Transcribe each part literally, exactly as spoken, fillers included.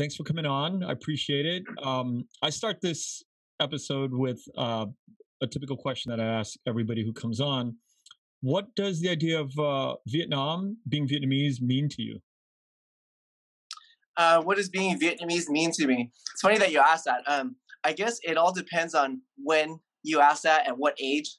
Thanks for coming on. I appreciate it. Um, I start this episode with uh, a typical question that I ask everybody who comes on. What does the idea of uh, Vietnam, being Vietnamese, mean to you? Uh, what does being Vietnamese mean to me? It's funny that you asked that. Um, I guess it all depends on when you ask that, at what age.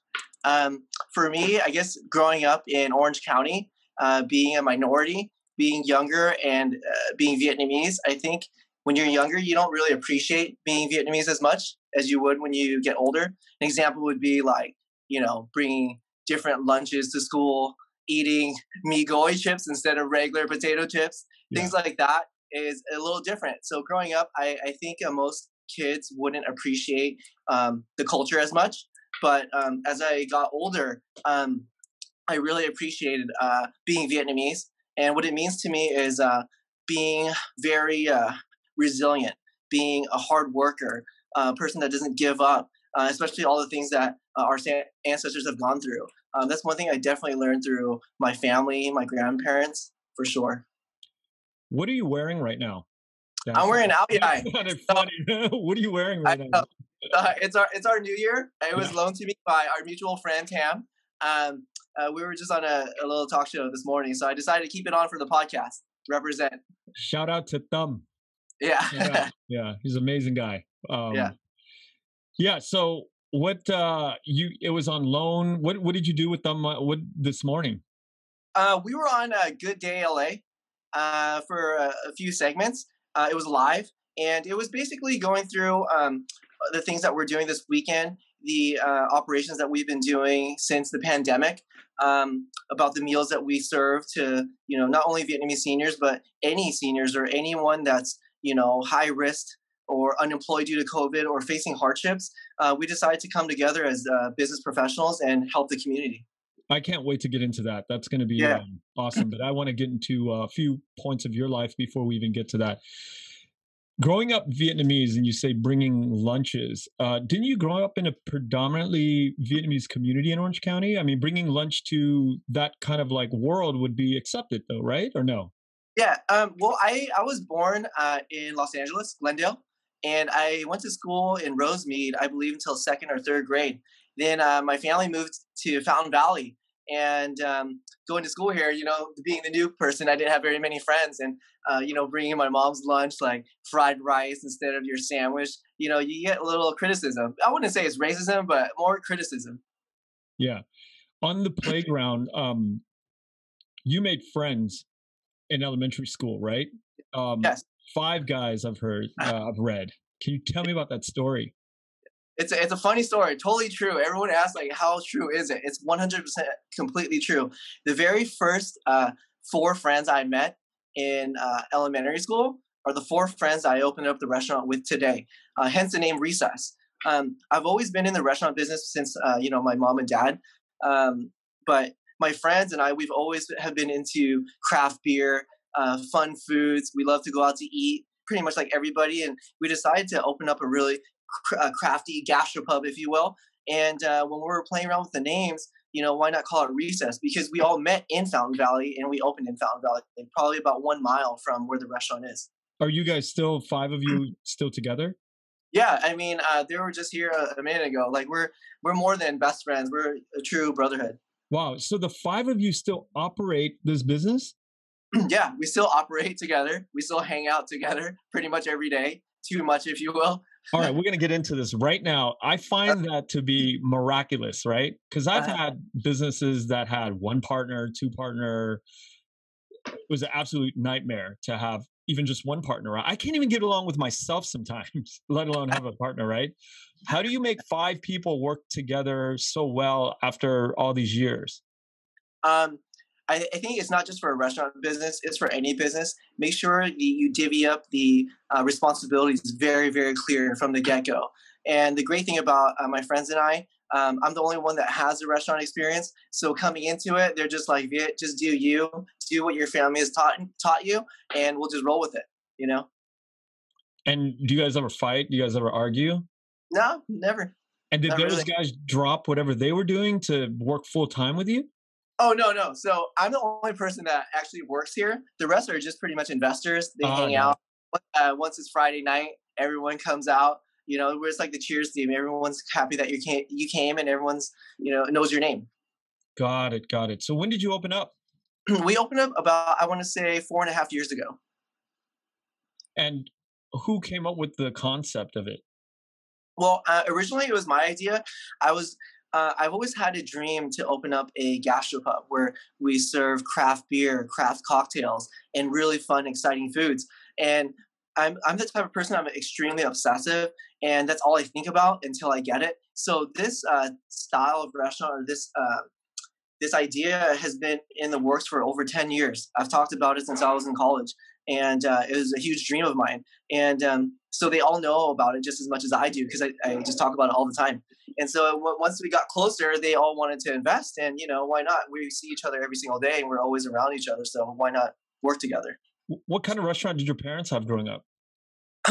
Um, for me, I guess growing up in Orange County, uh, being a minority, being younger, and uh, being Vietnamese, I think when you're younger, you don't really appreciate being Vietnamese as much as you would when you get older. An example would be like, you know, bringing different lunches to school, eating mì gói chips instead of regular potato chips, yeah. Things like that is a little different. So growing up, I, I think most kids wouldn't appreciate um, the culture as much. But um, as I got older, um, I really appreciated uh, being Vietnamese. And what it means to me is uh, being very uh, resilient, being a hard worker, a person that doesn't give up, uh, especially all the things that uh, our ancestors have gone through. Um, that's one thing I definitely learned through my family, my grandparents, for sure. What are you wearing right now? That's I'm wearing an outfit. So, what are you wearing right I, now? Uh, it's our it's our new year. It was yeah. loaned to me by our mutual friend Tam. Um, uh, we were just on a, a little talk show this morning, so I decided to keep it on for the podcast. Represent. Shout out to Tâm. Yeah, yeah, yeah, he's an amazing guy. Um, yeah, yeah. So what uh, you? It was on loan. What what did you do with Tâm? What this morning? Uh, we were on a Good Day L A. Uh, for a, a few segments. Uh, it was live, and it was basically going through um, the things that we're doing this weekend, the uh, operations that we've been doing since the pandemic, um, about the meals that we serve to, you know, not only Vietnamese seniors, but any seniors or anyone that's, you know, high risk or unemployed due to COVID or facing hardships. Uh, we decided to come together as uh, business professionals and help the community. I can't wait to get into that. That's going to be yeah. um, awesome. But I want to get into a few points of your life before we even get to that. Growing up Vietnamese, and you say bringing lunches, uh, didn't you grow up in a predominantly Vietnamese community in Orange County? I mean, bringing lunch to that kind of like world would be accepted though, right? Or no? Yeah. Um, well, I, I was born uh, in Los Angeles, Glendale, and I went to school in Rosemead, I believe, until second or third grade. Then uh, my family moved to Fountain Valley. And um, going to school here, you know, being the new person, I didn't have very many friends. And, uh, you know, bringing my mom's lunch, like fried rice instead of your sandwich, you know, you get a little criticism. I wouldn't say it's racism, but more criticism. Yeah. On the playground, um, you made friends in elementary school, right? Um, yes. Five guys I've heard, uh, I've read. Can you tell me about that story? It's a, it's a funny story. Totally true. Everyone asks, like, how true is it? It's one hundred percent completely true. The very first uh, four friends I met in uh, elementary school are the four friends I opened up the restaurant with today, uh, hence the name Recess. Um, I've always been in the restaurant business since, uh, you know, my mom and dad. Um, but my friends and I, we've always have been into craft beer, uh, fun foods. We love to go out to eat pretty much like everybody. And we decided to open up a really a crafty gastropub, if you will. And uh, when we were playing around with the names, you know, why not call it Recess? Because we all met in Fountain Valley and we opened in Fountain Valley, probably about one mile from where the restaurant is. Are you guys still, five of you still together? Yeah. I mean, uh, they were just here a, a minute ago. Like we're, we're more than best friends. We're a true brotherhood. Wow. So the five of you still operate this business? Yeah. We still operate together. We still hang out together pretty much every day. Too much, if you will. All right, we're going to get into this right now. I find that to be miraculous, right? Because I've had businesses that had one partner, two partner. It was an absolute nightmare to have even just one partner. I can't even get along with myself sometimes, let alone have a partner, right? How do you make five people work together so well after all these years? Um, I, I think it's not just for a restaurant business. It's for any business. Make sure the, you divvy up the uh, responsibilities very, very clear from the get-go. And the great thing about uh, my friends and I, um, I'm the only one that has a restaurant experience. So coming into it, they're just like, Viet, just do you, do what your family has taught taught you, and we'll just roll with it, you know? And do you guys ever fight? Do you guys ever argue? No, never. And did those guys drop whatever they were doing to work full-time with you? Oh, no, no. So I'm the only person that actually works here. The rest are just pretty much investors. They oh, hang yeah. out. uh, once it's Friday night, everyone comes out. You know, where it's like the Cheers theme. Everyone's happy that you came, you came, and everyone's, you know, knows your name. Got it, got it. So when did you open up? We opened up about, I want to say, four and a half years ago. And who came up with the concept of it? Well, uh, originally it was my idea. I was, uh, I've always had a dream to open up a gastropub where we serve craft beer, craft cocktails, and really fun, exciting foods. And I'm, I'm the type of person, I'm extremely obsessive, and that's all I think about until I get it. So this uh, style of restaurant, or this uh, this idea, has been in the works for over ten years. I've talked about it since I was in college, and uh, it was a huge dream of mine. And um, so they all know about it just as much as I do, because I, I just talk about it all the time. And so w- once we got closer, they all wanted to invest, and you know, why not? We see each other every single day, and we're always around each other, so why not work together? What kind of restaurant did your parents have growing up?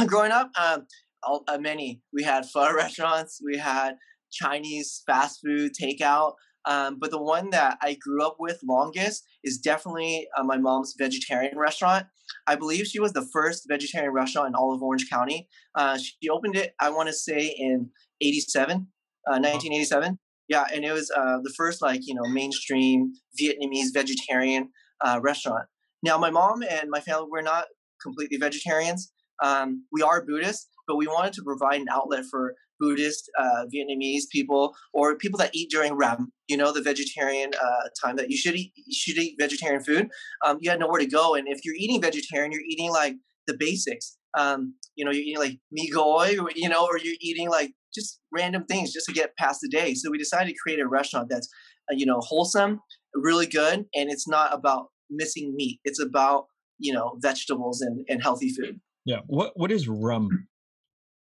Growing up, um, all, uh, many. We had pho restaurants. We had Chinese fast food, takeout. Um, but the one that I grew up with longest is definitely uh, my mom's vegetarian restaurant. I believe she was the first vegetarian restaurant in all of Orange County. Uh, she opened it, I want to say, in eighty-seven, uh, nineteen eighty-seven. Yeah, and it was uh, the first, like, you know, mainstream Vietnamese vegetarian uh, restaurant. Now, my mom and my family, we're not completely vegetarians. Um, we are Buddhists, but we wanted to provide an outlet for Buddhist, uh, Vietnamese people, or people that eat during Rem, you know, the vegetarian uh, time that you should eat, you should eat vegetarian food. Um, you had nowhere to go. And if you're eating vegetarian, you're eating like the basics. Um, you know, you're eating like mì gói, you know, or you're eating like just random things just to get past the day. So we decided to create a restaurant that's, uh, you know, wholesome, really good. And it's not about missing meat. It's about, you know, vegetables and, and healthy food. Yeah. What What is Rem?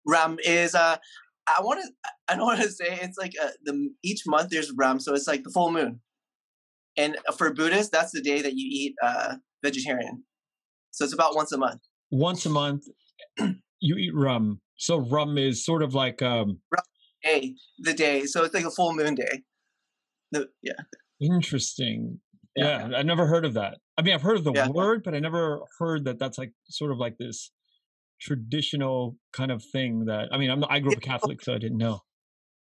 Rem is, uh, I want to, I don't want to say it's like a, the each month there's Rem. So it's like the full moon. And for Buddhists, that's the day that you eat uh, vegetarian. So it's about once a month. Once a month, you eat Rem. So Rem is sort of like... Um... Day, the day. So it's like a full moon day. The, yeah. Interesting. Yeah, yeah, I've never heard of that. I mean, I've heard of the yeah. word, but I never heard that that's like sort of like this traditional kind of thing that, I mean, I'm not, I grew up a Catholic, so I didn't know.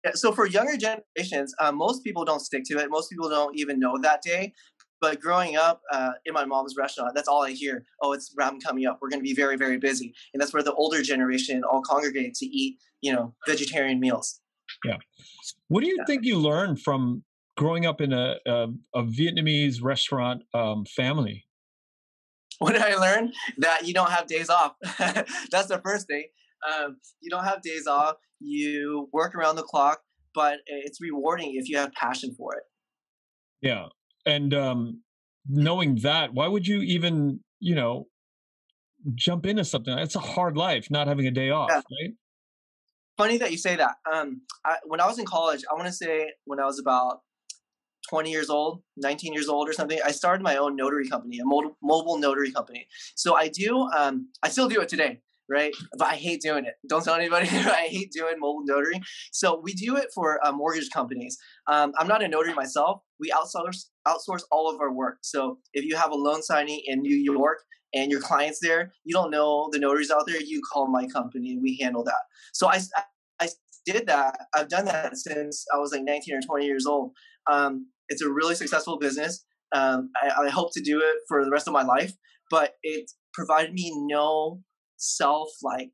Yeah, so for younger generations, uh, most people don't stick to it. Most people don't even know that day. But growing up uh, in my mom's restaurant, that's all I hear. Oh, it's Ram coming up. We're going to be very, very busy. And that's where the older generation all congregate to eat, you know, vegetarian meals. Yeah. What do you yeah. think you learned from growing up in a, a, a Vietnamese restaurant um, family? What did I learn? That you don't have days off. That's the first thing. Um, you don't have days off. You work around the clock, but it's rewarding if you have passion for it. Yeah. And um, knowing that, why would you even, you know, jump into something? It's a hard life, not having a day off, yeah. right? Funny that you say that. Um, I, when I was in college, I want to say when I was about twenty years old, nineteen years old or something, I started my own notary company, a mo- mobile notary company. So I do, um, I still do it today, right? But I hate doing it. Don't tell anybody, I hate doing mobile notary. So we do it for uh, mortgage companies. Um, I'm not a notary myself. We outsource outsource all of our work. So if you have a loan signing in New York and your client's there, you don't know the notaries out there, you call my company and we handle that. So I, I did that. I've done that since I was like nineteen or twenty years old. Um, it's a really successful business. Um, I, I hope to do it for the rest of my life, but it provided me no self like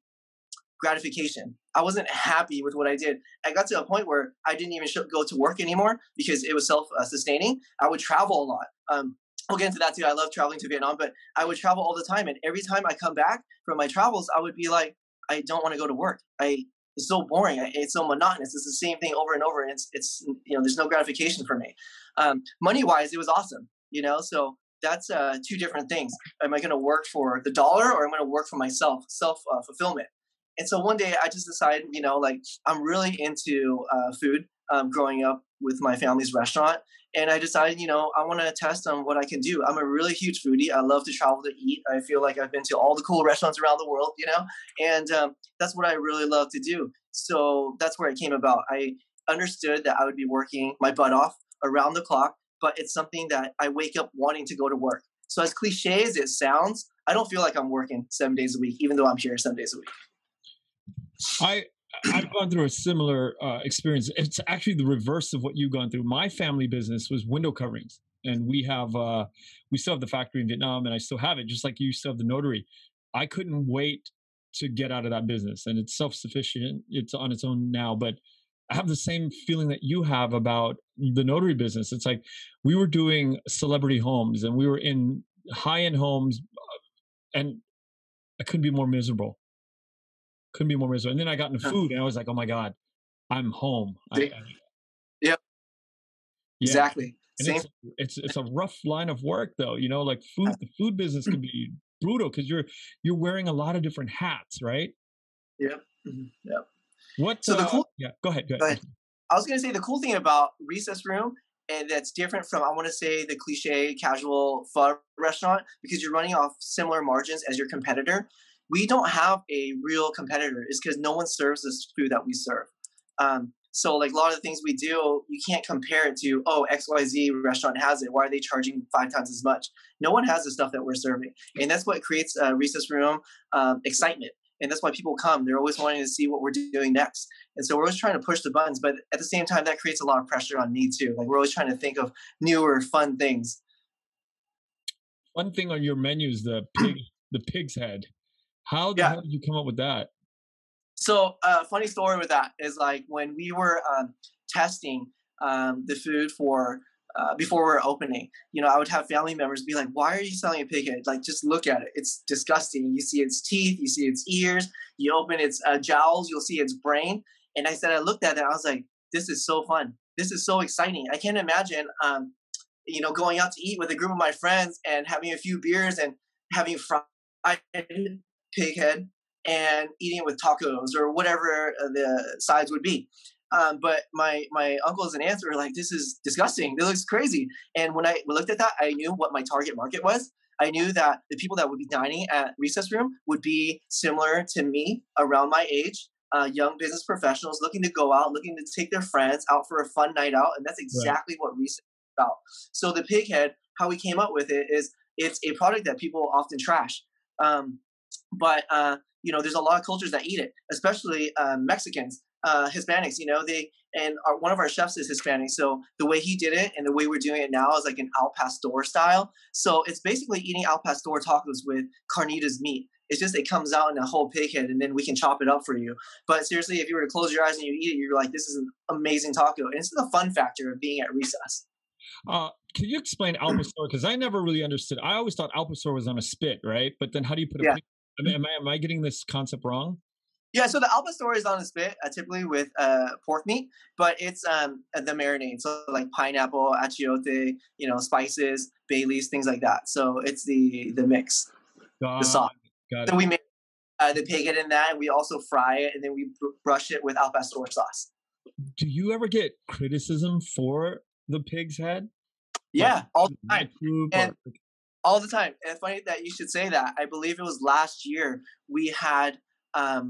gratification. I wasn't happy with what I did. I got to a point where I didn't even sh- go to work anymore because it was self uh, sustaining. I would travel a lot. Um, we'll get into that too. I love traveling to Vietnam, but I would travel all the time. And every time I come back from my travels, I would be like, I don't want to go to work. I It's so boring. It's so monotonous. It's the same thing over and over. And it's, it's you know, there's no gratification for me. Um, money-wise, it was awesome, you know? So that's uh, two different things. Am I going to work for the dollar or am I going to work for myself, self-fulfillment? Uh, and so one day I just decided, you know, like I'm really into uh, food um, growing up with my family's restaurant. And I decided, you know, I want to test on what I can do. I'm a really huge foodie. I love to travel to eat. I feel like I've been to all the cool restaurants around the world, you know, and um, that's what I really love to do. So that's where it came about. I understood that I would be working my butt off around the clock, but it's something that I wake up wanting to go to work. So as cliche as it sounds, I don't feel like I'm working seven days a week, even though I'm here seven days a week. I, I've gone through a similar uh, experience. It's actually the reverse of what you've gone through. My family business was window coverings. And we have, uh, we still have the factory in Vietnam, and I still have it, just like you still have the notary. I couldn't wait to get out of that business, and it's self-sufficient. It's on its own now, but I have the same feeling that you have about the notary business. It's like we were doing celebrity homes, and we were in high-end homes, and I couldn't be more miserable. Couldn't be more miserable. And then I got into food, and I was like, oh my God, I'm home. I, I, yeah. yeah, exactly. And it's, it's it's a rough line of work, though. You know, like food, the food business can be brutal because you're you're wearing a lot of different hats, right? Yeah, yeah. What? So the uh, cool. Yeah, go ahead. Go ahead. I was going to say the cool thing about Recess Room, and that's different from I want to say the cliche casual pho restaurant, because you're running off similar margins as your competitor. We don't have a real competitor. It's because no one serves this food that we serve. Um, So like a lot of the things we do, you can't compare it to, oh, X Y Z restaurant has it. Why are they charging five times as much? No one has the stuff that we're serving. And that's what creates a Recess Room um, excitement. And that's why people come. They're always wanting to see what we're doing next. And so we're always trying to push the buttons. But at the same time, that creates a lot of pressure on me too. Like we're always trying to think of newer, fun things. One thing on your menu is the, pig, the pig's head. How the yeah. hell did you come up with that? So a uh, funny story with that is like when we were um, testing um, the food for uh, before we were opening, you know, I would have family members be like, why are you selling a pig head? Like, just look at it. It's disgusting. You see its teeth. You see its ears. You open its uh, jowls. You'll see its brain. And I said I looked at it. I was like, this is so fun. This is so exciting. I can't imagine, um, you know, going out to eat with a group of my friends and having a few beers and having fried pig head and eating it with tacos or whatever the sides would be. Um, but my my uncles and aunts were like, this is disgusting. This looks crazy. And when I looked at that, I knew what my target market was. I knew that the people that would be dining at Recess Room would be similar to me, around my age, uh, young business professionals looking to go out, looking to take their friends out for a fun night out. And that's exactly right. What Recess is about. So the pig head, how we came up with it is it's a product that people often trash. Um, but... Uh, You know, there's a lot of cultures that eat it, especially uh, Mexicans, uh, Hispanics, you know, they and our, one of our chefs is Hispanic. So the way he did it and the way we're doing it now is like an al pastor style. So it's basically eating al pastor tacos with carnitas meat. It's just it comes out in a whole pig head and then we can chop it up for you. But seriously, if you were to close your eyes and you eat it, you're like, this is an amazing taco. And it's the fun factor of being at Recess. Uh, can you explain al pastor? Because I never really understood. I always thought al pastor was on a spit, right? But then how do you put a yeah. pig? I mean, am I am I getting this concept wrong? Yeah, so the al pastor is on a spit, uh, typically with uh, pork meat, but it's um, the marinade, so like pineapple, achiote, you know, spices, bay leaves, things like that. So it's the the mix, got the sauce. So we make uh, the pig head in that, and we also fry it, and then we br brush it with al pastor sauce. Do you ever get criticism for the pig's head? Yeah, like, all the time. And All the time. And it's funny that you should say that. I believe it was last year we had um,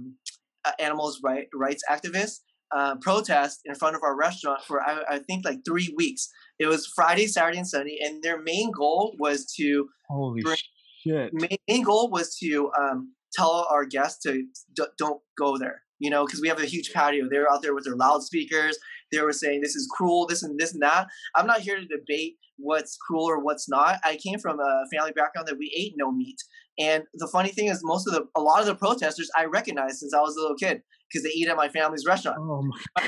animals right, rights activists uh, protest in front of our restaurant for, I, I think, like three weeks. It was Friday, Saturday, and Sunday. And their main goal was to Holy bring, shit. Main goal was to um, tell our guests to d don't go there, you know, because we have a huge patio. They were out there with their loudspeakers. They were saying, this is cruel, this and this and that. I'm not here to debate what's cruel or what's not. I came from a family background that we ate no meat. And the funny thing is most of the, a lot of the protesters I recognized since I was a little kid because they eat at my family's restaurant. Oh my.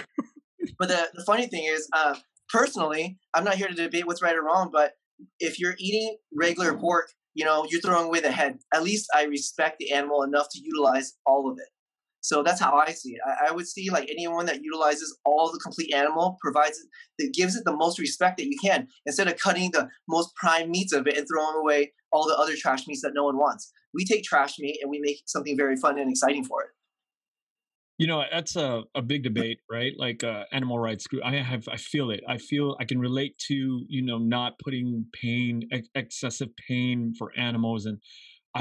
But the, the funny thing is, uh, personally, I'm not here to debate what's right or wrong, but if you're eating regular pork, you know, you're throwing away the head. At least I respect the animal enough to utilize all of it. So that's how I see it. I, I would see like anyone that utilizes all the complete animal provides it, that gives it the most respect that you can instead of cutting the most prime meats of it and throwing away all the other trash meats that no one wants. We take trash meat and we make something very fun and exciting for it. You know, that's a, a big debate, right? Like uh, animal rights group. I have, I feel it. I feel I can relate to, you know, not putting pain, ex excessive pain for animals. And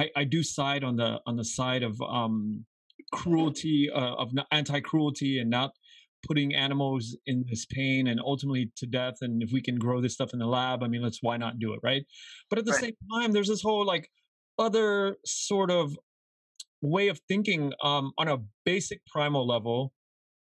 I, I do side on the, on the side of, um, cruelty uh, of anti-cruelty and not putting animals in this pain and ultimately to death. And if we can grow this stuff in the lab, I mean, let's why not do it, right? But at the right. same time, there's this whole like other sort of way of thinking um, on a basic primal level.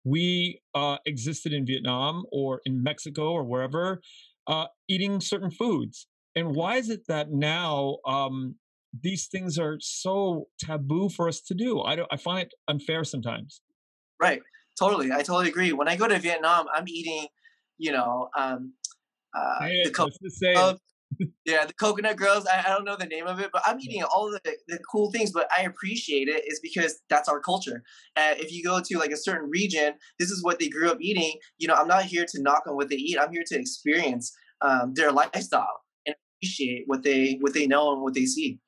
We uh, existed in Vietnam or in Mexico or wherever, uh, eating certain foods. And why is it that now um, these things are so taboo for us to do? I, don't, I find it unfair sometimes. Right. Totally. I totally agree. When I go to Vietnam, I'm eating, you know, um, uh, hey, the coconut yeah, the coconut groves. I, I don't know the name of it, but I'm eating all the, the cool things. But I appreciate it is because that's our culture. Uh, if you go to like a certain region, this is what they grew up eating. You know, I'm not here to knock on what they eat. I'm here to experience um, their lifestyle and appreciate what they what they know and what they see.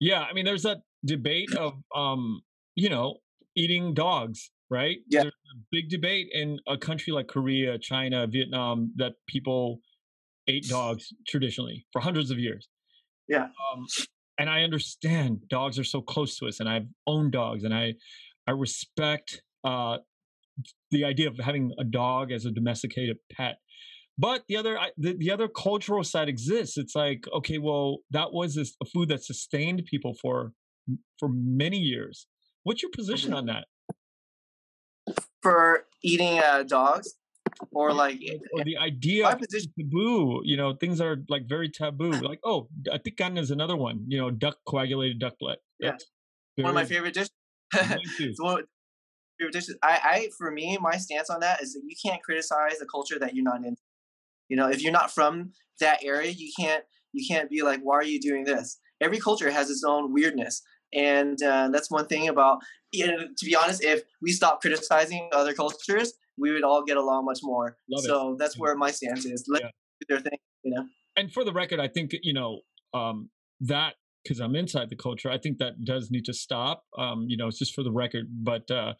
Yeah, I mean, there's that debate of um, you know, eating dogs. Right? Yeah. There's a big debate in a country like Korea, China, Vietnam, that people ate dogs traditionally for hundreds of years. Yeah. Um, and I understand dogs are so close to us, and I've owned dogs, and I, I respect uh, the idea of having a dog as a domesticated pet. But the other, the, the other cultural side exists. It's like, okay, well, that was this, a food that sustained people for, for many years. What's your position mm-hmm. on that? For eating uh, dogs, or like or the idea of taboo, you know, things are like very taboo. Like, oh, tikkan is another one. You know, duck coagulated duck blood. Yeah, one of my favorite dishes. It's one of my favorite dishes. I, I, for me, my stance on that is that you can't criticize a culture that you're not in. You know, if you're not from that area, you can't, you can't be like, why are you doing this? Every culture has its own weirdness. And uh, that's one thing about, you know, to be honest, if we stopped criticizing other cultures, we would all get along much more. Love so it. That's yeah. where my stance is. Let yeah. them do their thing, you know. And for the record, I think, you know, um, that, because I'm inside the culture, I think that does need to stop. Um, you know, it's just for the record. But, uh,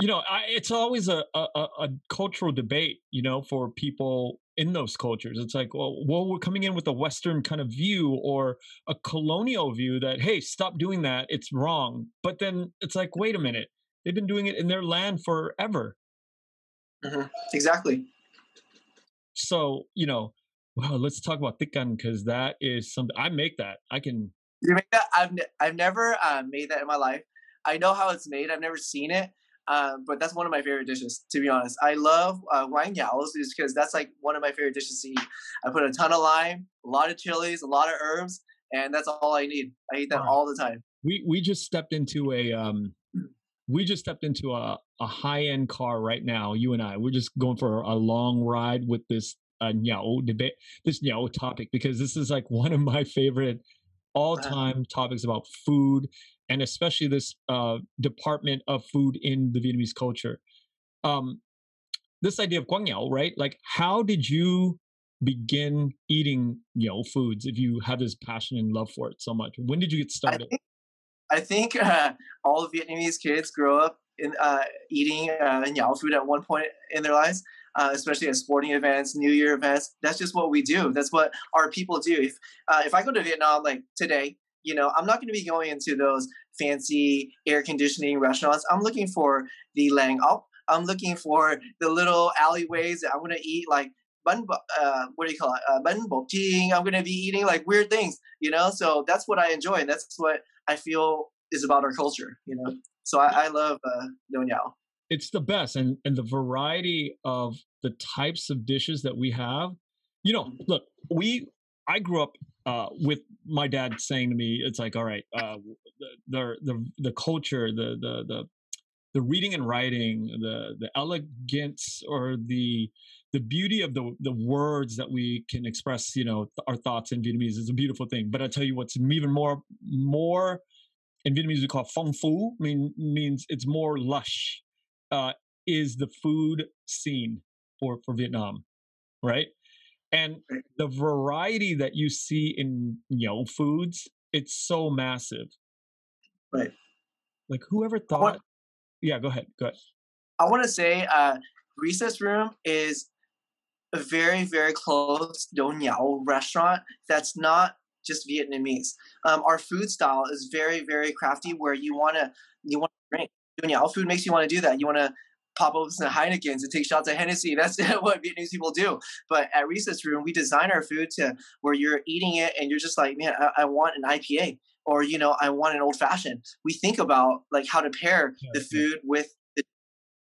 you know, I, it's always a, a, a cultural debate, you know, for people in those cultures. It's like, well, well, we're coming in with a Western kind of view or a colonial view that, hey, stop doing that. It's wrong. But then it's like, wait a minute. They've been doing it in their land forever. Mm-hmm. Exactly. So, you know, well, let's talk about tikkan, because that is something I make that. I can. You make that? I've ne- I've never uh, made that in my life. I know how it's made. I've never seen it, um, but that's one of my favorite dishes. To be honest, I love uh, wang yaos because that's like one of my favorite dishes to eat. I put a ton of lime, a lot of chilies, a lot of herbs, and that's all I need. I eat that all, all the time. We we just stepped into a um, we just stepped into a a high end car right now. You and I, we're just going for a long ride with this uh, yao debate, this yao topic, because this is like one of my favorite all-time topics about food, and especially this uh, department of food in the Vietnamese culture. Um, this idea of quang yao, right? Like, how did you begin eating yao foods if you have this passion and love for it so much? When did you get started? I think, I think uh, all Vietnamese kids grow up in uh, eating uh, yao food at one point in their lives. Uh, especially at sporting events, New Year events. That's just what we do. That's what our people do. If uh, if I go to Vietnam like today, you know, I'm not going to be going into those fancy air conditioning restaurants. I'm looking for the Lang Op. I'm looking for the little alleyways that I'm going to eat like bun. Uh, what do you call it? Uh, bun bok jing. I'm going to be eating like weird things. You know, so that's what I enjoy, and that's what I feel is about our culture. You know, so I, I love uh, Nong Yao. It's the best, and, and the variety of the types of dishes that we have. You know, look, we I grew up uh, with my dad saying to me, "It's like, all right, uh, the the the culture, the the the the reading and writing, the the elegance or the the beauty of the the words that we can express, you know, our thoughts in Vietnamese is a beautiful thing." But I tell you what's even more more in Vietnamese we call phong phú, mean means it's more lush. Uh, is the food scene for, for Vietnam, right? And the variety that you see in Yao foods, it's so massive. Right. Like whoever thought... Want, yeah, go ahead. Go ahead. I want to say uh, Recess Room is a very, very close Nong Yao restaurant that's not just Vietnamese. Um, our food style is very, very crafty where you want to you want to drink. Nong Yao food makes you want to do that. You want to pop open some Heinekens and take shots at Hennessy. That's what Vietnamese people do. But at Recess Room, we design our food to where you're eating it and you're just like, man, I, I want an I P A. or, you know, I want an old fashioned. We think about like how to pair yeah, the food yeah. with the,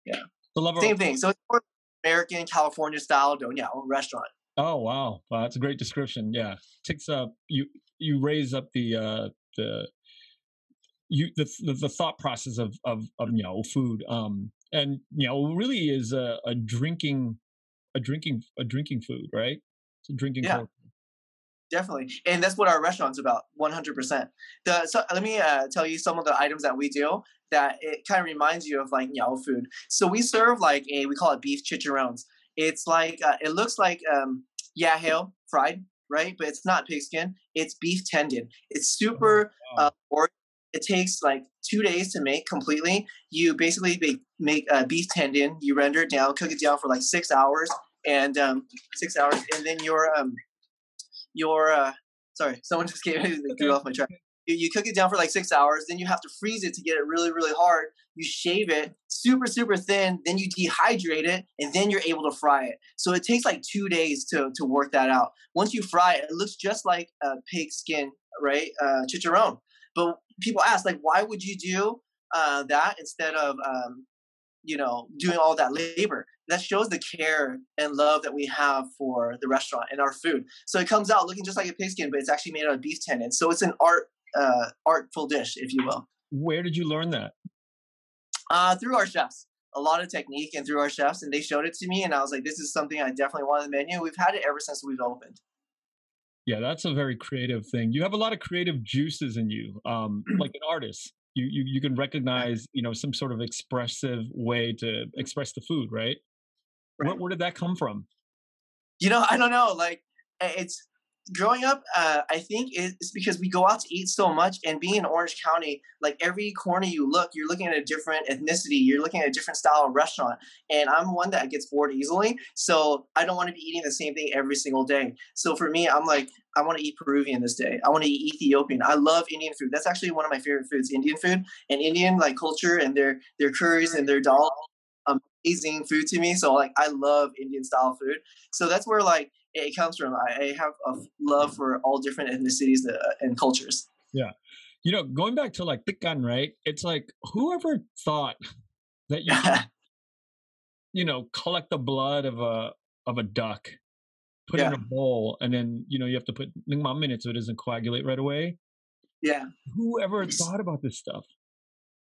yeah, the lover same thing. So it's more American, California style Doñao restaurant. Oh, wow. Wow. That's a great description. Yeah. Takes up, you, you raise up the, uh, the, you, the, the, the thought process of, of, of, you know, food. Um, and, you know, really is a, a drinking, a drinking, a drinking food, right? It's a drinking yeah. culture. Definitely. And that's what our restaurant's about, one hundred percent. The, so let me uh, tell you some of the items that we do that it kind of reminds you of like Niao food. So we serve like a, we call it beef chicharrones. It's like, uh, it looks like um, yahao fried, right? But it's not pig skin. It's beef tendon. It's super, oh, wow. uh, it takes like two days to make completely. You basically make, make a beef tendon, you render it down, cook it down for like six hours and um, six hours. And then your, um, Your uh, sorry, someone just came threw off my track. You, you cook it down for like six hours, then you have to freeze it to get it really, really hard. You shave it super, super thin, then you dehydrate it, and then you're able to fry it. So it takes like two days to to work that out. Once you fry it, it looks just like a uh, pig skin, right? Uh, chicharron. But people ask, like, why would you do uh, that instead of um, you know, doing all that labor? That shows the care and love that we have for the restaurant and our food. So it comes out looking just like a pigskin, but it's actually made out of beef tendon. So it's an art, uh, artful dish, if you will. Where did you learn that? Uh, through our chefs, a lot of technique and through our chefs. And they showed it to me and I was like, this is something I definitely want on the menu. We've had it ever since we've opened. Yeah, that's a very creative thing. You have a lot of creative juices in you, um, like an artist. You, you, you can recognize, you know, some sort of expressive way to express the food, right? Where, where did that come from? You know, I don't know. Like, it's growing up, uh, I think it's because we go out to eat so much, and being in Orange County, like every corner you look, you're looking at a different ethnicity. You're looking at a different style of restaurant. And I'm one that gets bored easily. So I don't want to be eating the same thing every single day. So for me, I'm like, I want to eat Peruvian this day. I want to eat Ethiopian. I love Indian food. That's actually one of my favorite foods, Indian food and Indian like culture and their, their curries and their dal. Amazing food to me. So like, I love Indian style food. So that's where like it comes from. I, I have a love for all different ethnicities and cultures. Yeah. You know, going back to like tikkan, right? It's like, whoever thought that you, could, you know, collect the blood of a, of a duck, put yeah. it in a bowl, and then, you know, you have to put ningmam in it so it doesn't coagulate right away. Yeah. Whoever thought about this stuff?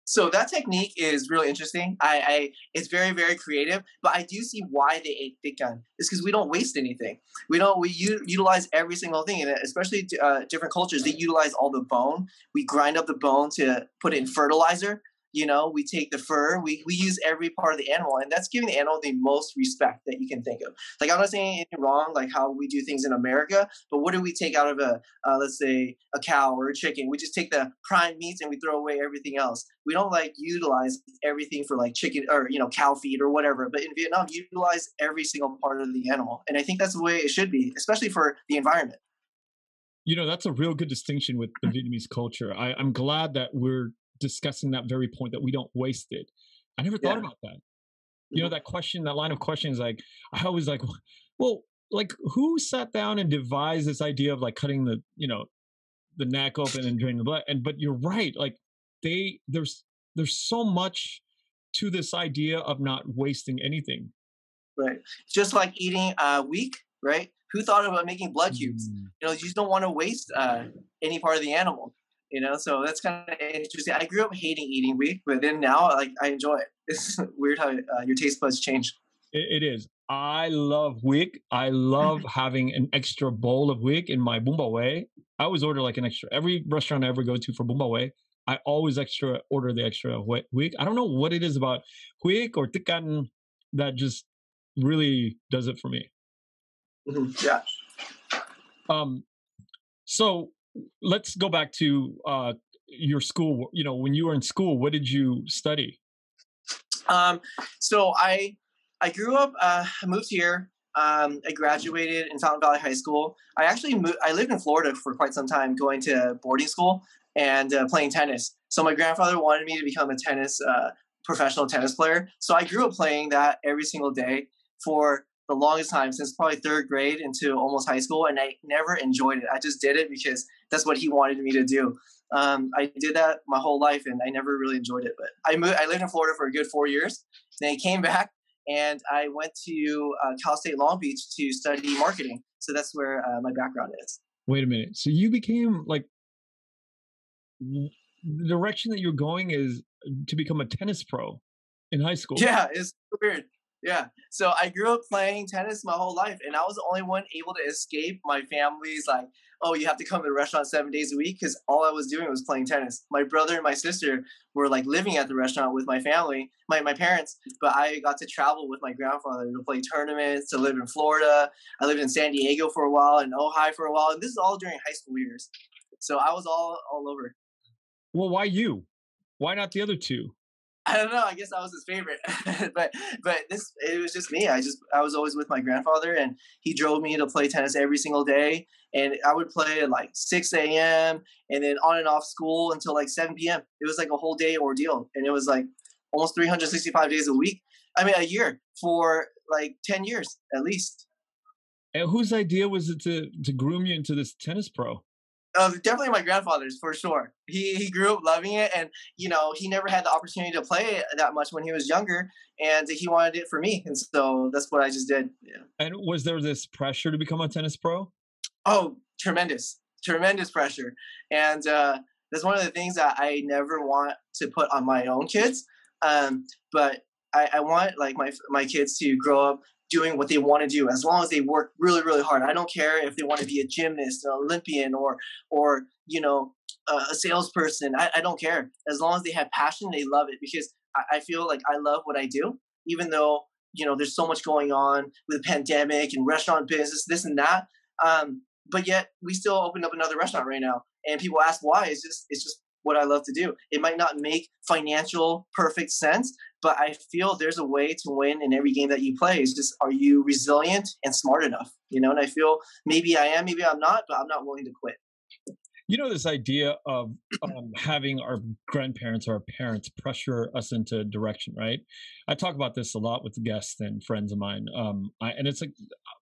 So that technique is really interesting. I, I it's very, very creative, but I do see why they ate tikkan. It's because we don't waste anything. We don't we u- utilize every single thing, and especially uh, different cultures. They utilize all the bone. We grind up the bone to put it in fertilizer. You know, we take the fur. We we use every part of the animal, and that's giving the animal the most respect that you can think of. Like, I'm not saying anything wrong, like how we do things in America, but what do we take out of a uh, let's say a cow or a chicken? We just take the prime meats and we throw away everything else. We don't like utilize everything for like chicken or, you know, cow feed or whatever. But in Vietnam, you utilize every single part of the animal, and I think that's the way it should be, especially for the environment. You know, that's a real good distinction with the Vietnamese culture. I, I'm glad that we're discussing that very point, that we don't waste it. I never thought yeah. about that. You know, that question, that line of questions, like, I was like, well, like, who sat down and devised this idea of like cutting the, you know, the neck open and draining the blood? And, but you're right. Like they, there's, there's so much to this idea of not wasting anything. Right. Just like eating uh, weak, right? Who thought about making blood cubes? Mm. You know, you just don't want to waste uh, any part of the animal. You know, so that's kind of interesting. I grew up hating eating wheat, but then now, like, I enjoy it. It's weird how uh, your taste buds change. It, it is. I love wheat. I love having an extra bowl of wheat in my bún bò huế. I always order like an extra. Every restaurant I ever go to for bún bò huế, I always extra order the extra wheat. I don't know what it is about wheat or tikkan that just really does it for me. Mm-hmm. Yeah. Um. So. Let's go back to uh, your school. You know, when you were in school, what did you study? Um, so I I grew up, uh, I moved here. Um, I graduated in Fountain Valley High School. I actually moved, I lived in Florida for quite some time, going to boarding school and uh, playing tennis. So my grandfather wanted me to become a tennis, uh, professional tennis player. So I grew up playing that every single day for the longest time, since probably third grade into almost high school, and I never enjoyed it. I just did it because that's what he wanted me to do. Um, I did that my whole life and I never really enjoyed it, but I moved, I lived in Florida for a good four years. Then I came back and I went to uh, Cal State Long Beach to study marketing. So that's where uh, my background is. Wait a minute. So you became like, the direction that you're going is to become a tennis pro in high school. Yeah, it's weird. Yeah. So I grew up playing tennis my whole life and I was the only one able to escape my family's like, oh, you have to come to the restaurant seven days a week, because all I was doing was playing tennis. My brother and my sister were like living at the restaurant with my family, my, my parents, but I got to travel with my grandfather to play tournaments, to live in Florida. I lived in San Diego for a while and Ojai for a while. And this is all during high school years. So I was all, all over. Well, why you? Why not the other two? I don't know. I guess I was his favorite, but but this it was just me. I just I was always with my grandfather, and he drove me to play tennis every single day. And I would play at like six a m and then on and off school until like seven p m It was like a whole day ordeal, and it was like almost three hundred sixty-five days a week. I mean, a year for like ten years at least. And whose idea was it to to groom you into this tennis pro? Uh, definitely my grandfather's for sure. He he grew up loving it, and you know he never had the opportunity to play it that much when he was younger, and he wanted it for me, and so that's what I just did. Yeah. And was there this pressure to become a tennis pro? Oh, tremendous, tremendous pressure, and uh, that's one of the things that I never want to put on my own kids. Um, but I, I want like my my kids to grow up doing what they want to do, as long as they work really, really hard. I don't care if they want to be a gymnast, an Olympian, or, or you know, a, a salesperson. I, I don't care. As long as they have passion, they love it, because I, I feel like I love what I do, even though, you know, there's so much going on with the pandemic and restaurant business, this and that. Um, but yet we still open up another restaurant right now. And people ask why. It's just, it's just what I love to do. It might not make financial perfect sense, but I feel there's a way to win in every game that you play. It's just, are you resilient and smart enough? You know, and I feel maybe I am, maybe I'm not, but I'm not willing to quit. You know, this idea of um, having our grandparents or our parents pressure us into direction, right? I talk about this a lot with guests and friends of mine. Um, I, and it's like,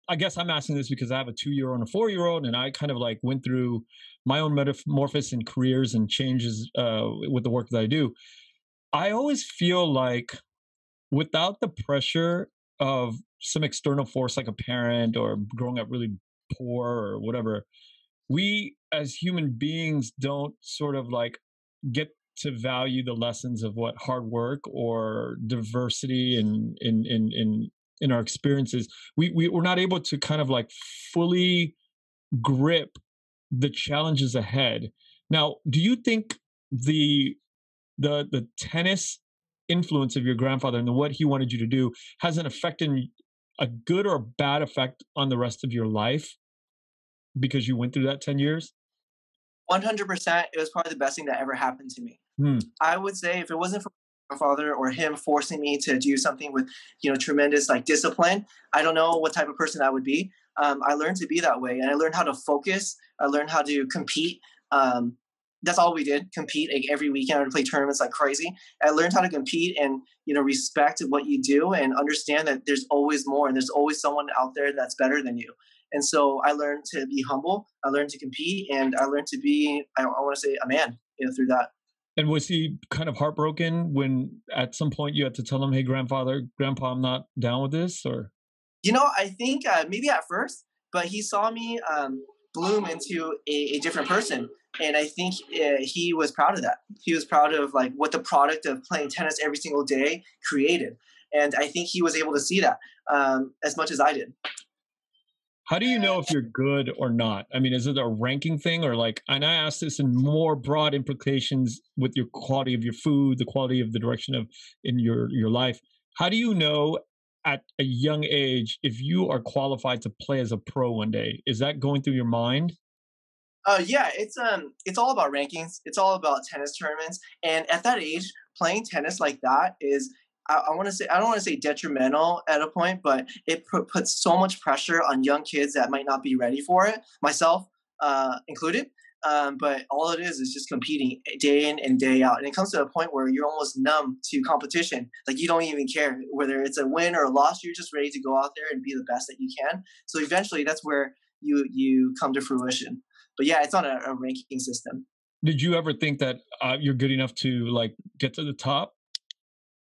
I guess I'm asking this because I have a two-year-old and a four-year-old, and I kind of like went through my own metamorphosis and careers and changes uh, with the work that I do. I always feel like without the pressure of some external force like a parent or growing up really poor or whatever, we as human beings don't sort of like get to value the lessons of what hard work or diversity and in in in in our experiences. We, we we're not able to kind of like fully grip the challenges ahead. Now, do you think the The the tennis influence of your grandfather and the, what he wanted you to do has an effect, in a good or a bad effect, on the rest of your life because you went through that ten years? one hundred percent. It was probably the best thing that ever happened to me. Hmm. I would say if it wasn't for my father or him forcing me to do something with, you know, tremendous like discipline, I don't know what type of person I would be. Um, I learned to be that way, and I learned how to focus. I learned how to compete. Um, That's all we did, compete like, every weekend. I would play tournaments like crazy. I learned how to compete and, you know, respect what you do and understand that there's always more and there's always someone out there that's better than you. And so I learned to be humble. I learned to compete, and I learned to be, I, I want to say, a man, you know, through that. And was he kind of heartbroken when at some point you had to tell him, hey, grandfather, grandpa, I'm not down with this? Or, you know, I think uh, maybe at first, but he saw me um, bloom into a, a different person. And I think uh, he was proud of that. He was proud of like what the product of playing tennis every single day created. And I think he was able to see that um, as much as I did. How do you know if you're good or not? I mean, is it a ranking thing or like, and I asked this in more broad implications with your quality of your food, the quality of the direction of in your, your life. How do you know at a young age if you are qualified to play as a pro one day? Is that going through your mind? Uh, yeah, it's um, it's all about rankings. It's all about tennis tournaments. And at that age, playing tennis like that is, I, I want to say, I don't want to say detrimental at a point, but it put, puts so much pressure on young kids that might not be ready for it, myself uh, included. Um, but all it is is just competing day in and day out. And it comes to a point where you're almost numb to competition. Like you don't even care whether it's a win or a loss. You're just ready to go out there and be the best that you can. So eventually that's where you you come to fruition. But yeah, it's on a, a ranking system. Did you ever think that uh, you're good enough to like get to the top?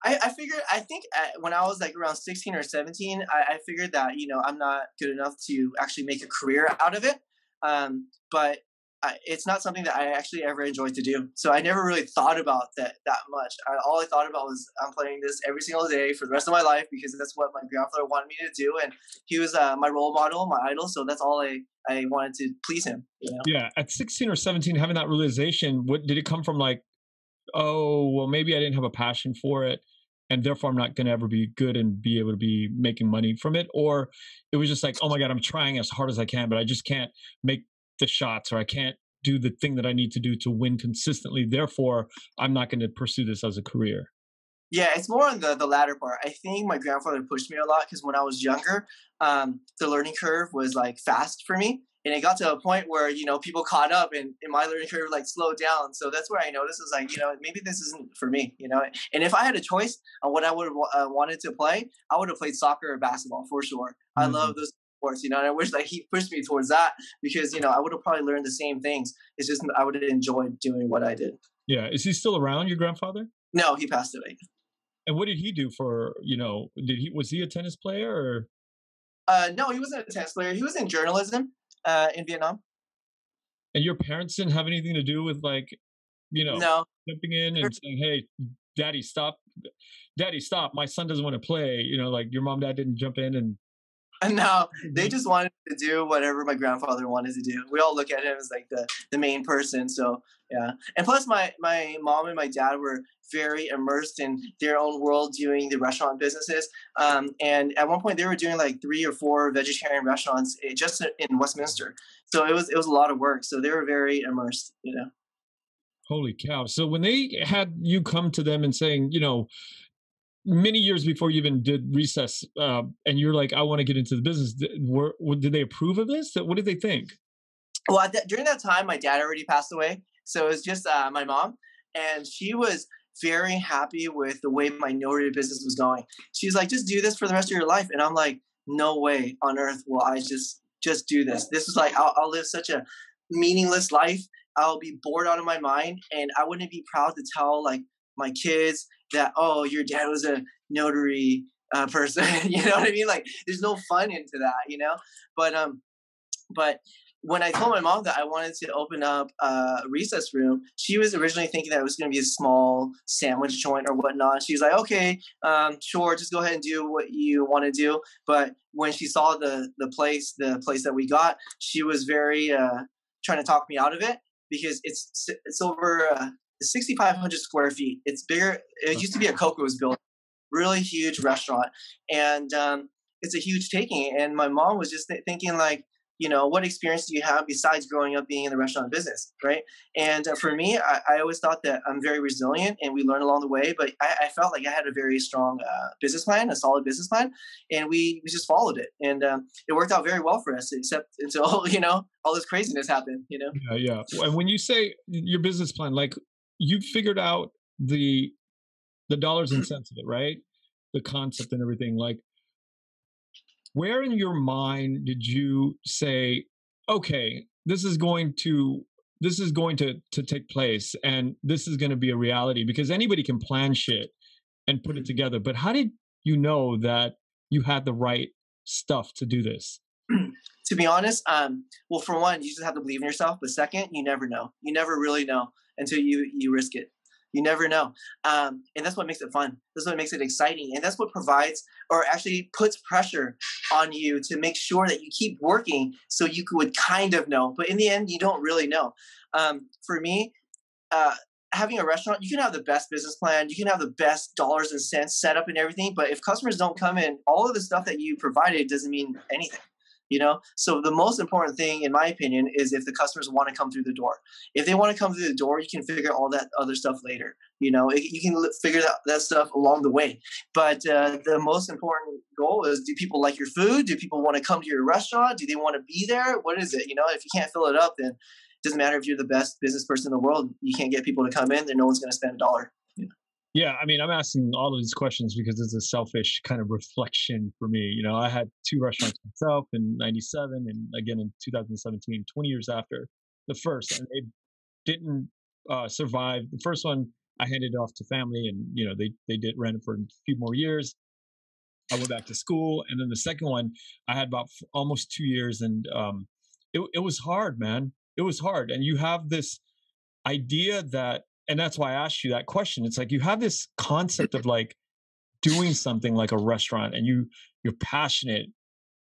I, I figured, I think at, when I was like around sixteen or seventeen, I, I figured that, you know, I'm not good enough to actually make a career out of it. Um, but I, it's not something that I actually ever enjoyed to do. So I never really thought about that that much. I, all I thought about was I'm playing this every single day for the rest of my life because that's what my grandfather wanted me to do. And he was uh, my role model, my idol. So that's all I, I wanted to please him. You know? Yeah. At sixteen or seventeen, having that realization, what did it come from? Like, oh, well, maybe I didn't have a passion for it, and therefore I'm not going to ever be good and be able to be making money from it. Or it was just like, oh my God, I'm trying as hard as I can, but I just can't make the shots, or I can't do the thing that I need to do to win consistently. Therefore, I'm not going to pursue this as a career. Yeah, it's more on the, the latter part. I think my grandfather pushed me a lot because when I was younger, um, the learning curve was like fast for me. And it got to a point where, you know, people caught up and, and my learning curve like slowed down. So that's where I noticed it was like, you know, maybe this isn't for me, you know. And if I had a choice on what I would have uh, wanted to play, I would have played soccer or basketball for sure. Mm-hmm. I love those sports, you know, and I wish that he pushed me towards that because, you know, I would have probably learned the same things. It's just I would have enjoyed doing what I did. Yeah. Is he still around, your grandfather? No, he passed away. And what did he do for, you know, did he, was he a tennis player? Or? Uh, no, he wasn't a tennis player. He was in journalism. Uh, in Vietnam. And your parents didn't have anything to do with like, you know, no. jumping in and saying, hey, daddy, stop. Daddy, stop. My son doesn't want to play. You know, like your mom, dad didn't jump in and. No, they just wanted to do whatever my grandfather wanted to do. We all look at him as like the, the main person. So, yeah. And plus my, my mom and my dad were very immersed in their own world doing the restaurant businesses. Um, and at one point they were doing like three or four vegetarian restaurants just in Westminster. So it was, it was a lot of work. So they were very immersed, you know. Holy cow. So when they had you come to them and saying, you know, many years before you even did Recess, uh, and you're like, I want to get into the business. Did, were, did they approve of this? What did they think? Well, th- during that time, my dad already passed away. So it was just uh, my mom. And she was very happy with the way my notary business was going. She's like, just do this for the rest of your life. And I'm like, no way on earth will I just just do this. This is like, I'll, I'll live such a meaningless life. I'll be bored out of my mind. And I wouldn't be proud to tell like my kids that, oh, your dad was a notary uh, person. You know what I mean? Like, there's no fun into that, you know? But um, but when I told my mom that I wanted to open up a Recess Room, she was originally thinking that it was going to be a small sandwich joint or whatnot. She was like, okay, um, sure, just go ahead and do what you want to do. But when she saw the the place, the place that we got, she was very uh, trying to talk me out of it because it's, it's over... Uh, sixty-five hundred square feet. It's bigger. It used to be a Coco's building, really huge restaurant. And um, it's a huge taking. And my mom was just th- thinking like, you know, what experience do you have besides growing up being in the restaurant business, right? And uh, for me, I-, I always thought that I'm very resilient and we learn along the way, but I, I felt like I had a very strong uh, business plan, a solid business plan, and we, we just followed it. And um, it worked out very well for us, except until, you know, all this craziness happened, you know? Yeah, yeah. And when you say your business plan, like, you figured out the the dollars and cents of it, right? The concept and everything. Like, where in your mind did you say, okay, this is going to this is going to to take place and this is going to be a reality? Because anybody can plan shit and put it together. But how did you know that you had the right stuff to do this? To be honest, um, well, for one, you just have to believe in yourself. But second, you never know. You never really know until you, you risk it. You never know. Um, and that's what makes it fun. That's what makes it exciting. And that's what provides or actually puts pressure on you to make sure that you keep working so you would kind of know. But in the end, you don't really know. Um, for me, uh, having a restaurant, you can have the best business plan. You can have the best dollars and cents set up and everything. But if customers don't come in, all of the stuff that you provided doesn't mean anything. You know, so the most important thing, in my opinion, is if the customers want to come through the door. If they want to come through the door, you can figure all that other stuff later. You know, you can figure that, that stuff along the way. But uh, the most important goal is, do people like your food? Do people want to come to your restaurant? Do they want to be there? What is it? You know, if you can't fill it up, then it doesn't matter if you're the best business person in the world. You can't get people to come in, then no one's going to spend a dollar. You know? Yeah, I mean, I'm asking all of these questions because it's a selfish kind of reflection for me. You know, I had two restaurants myself in ninety-seven and again in two thousand seventeen, twenty years after the first. And they didn't uh, survived. The first one I handed off to family, and you know they they did rent for a few more years. I went back to school, and then the second one I had about f- almost two years, and um, it it was hard, man. It was hard, and you have this idea that, and that's why I asked you that question. It's like you have this concept of like doing something like a restaurant, and you you're passionate,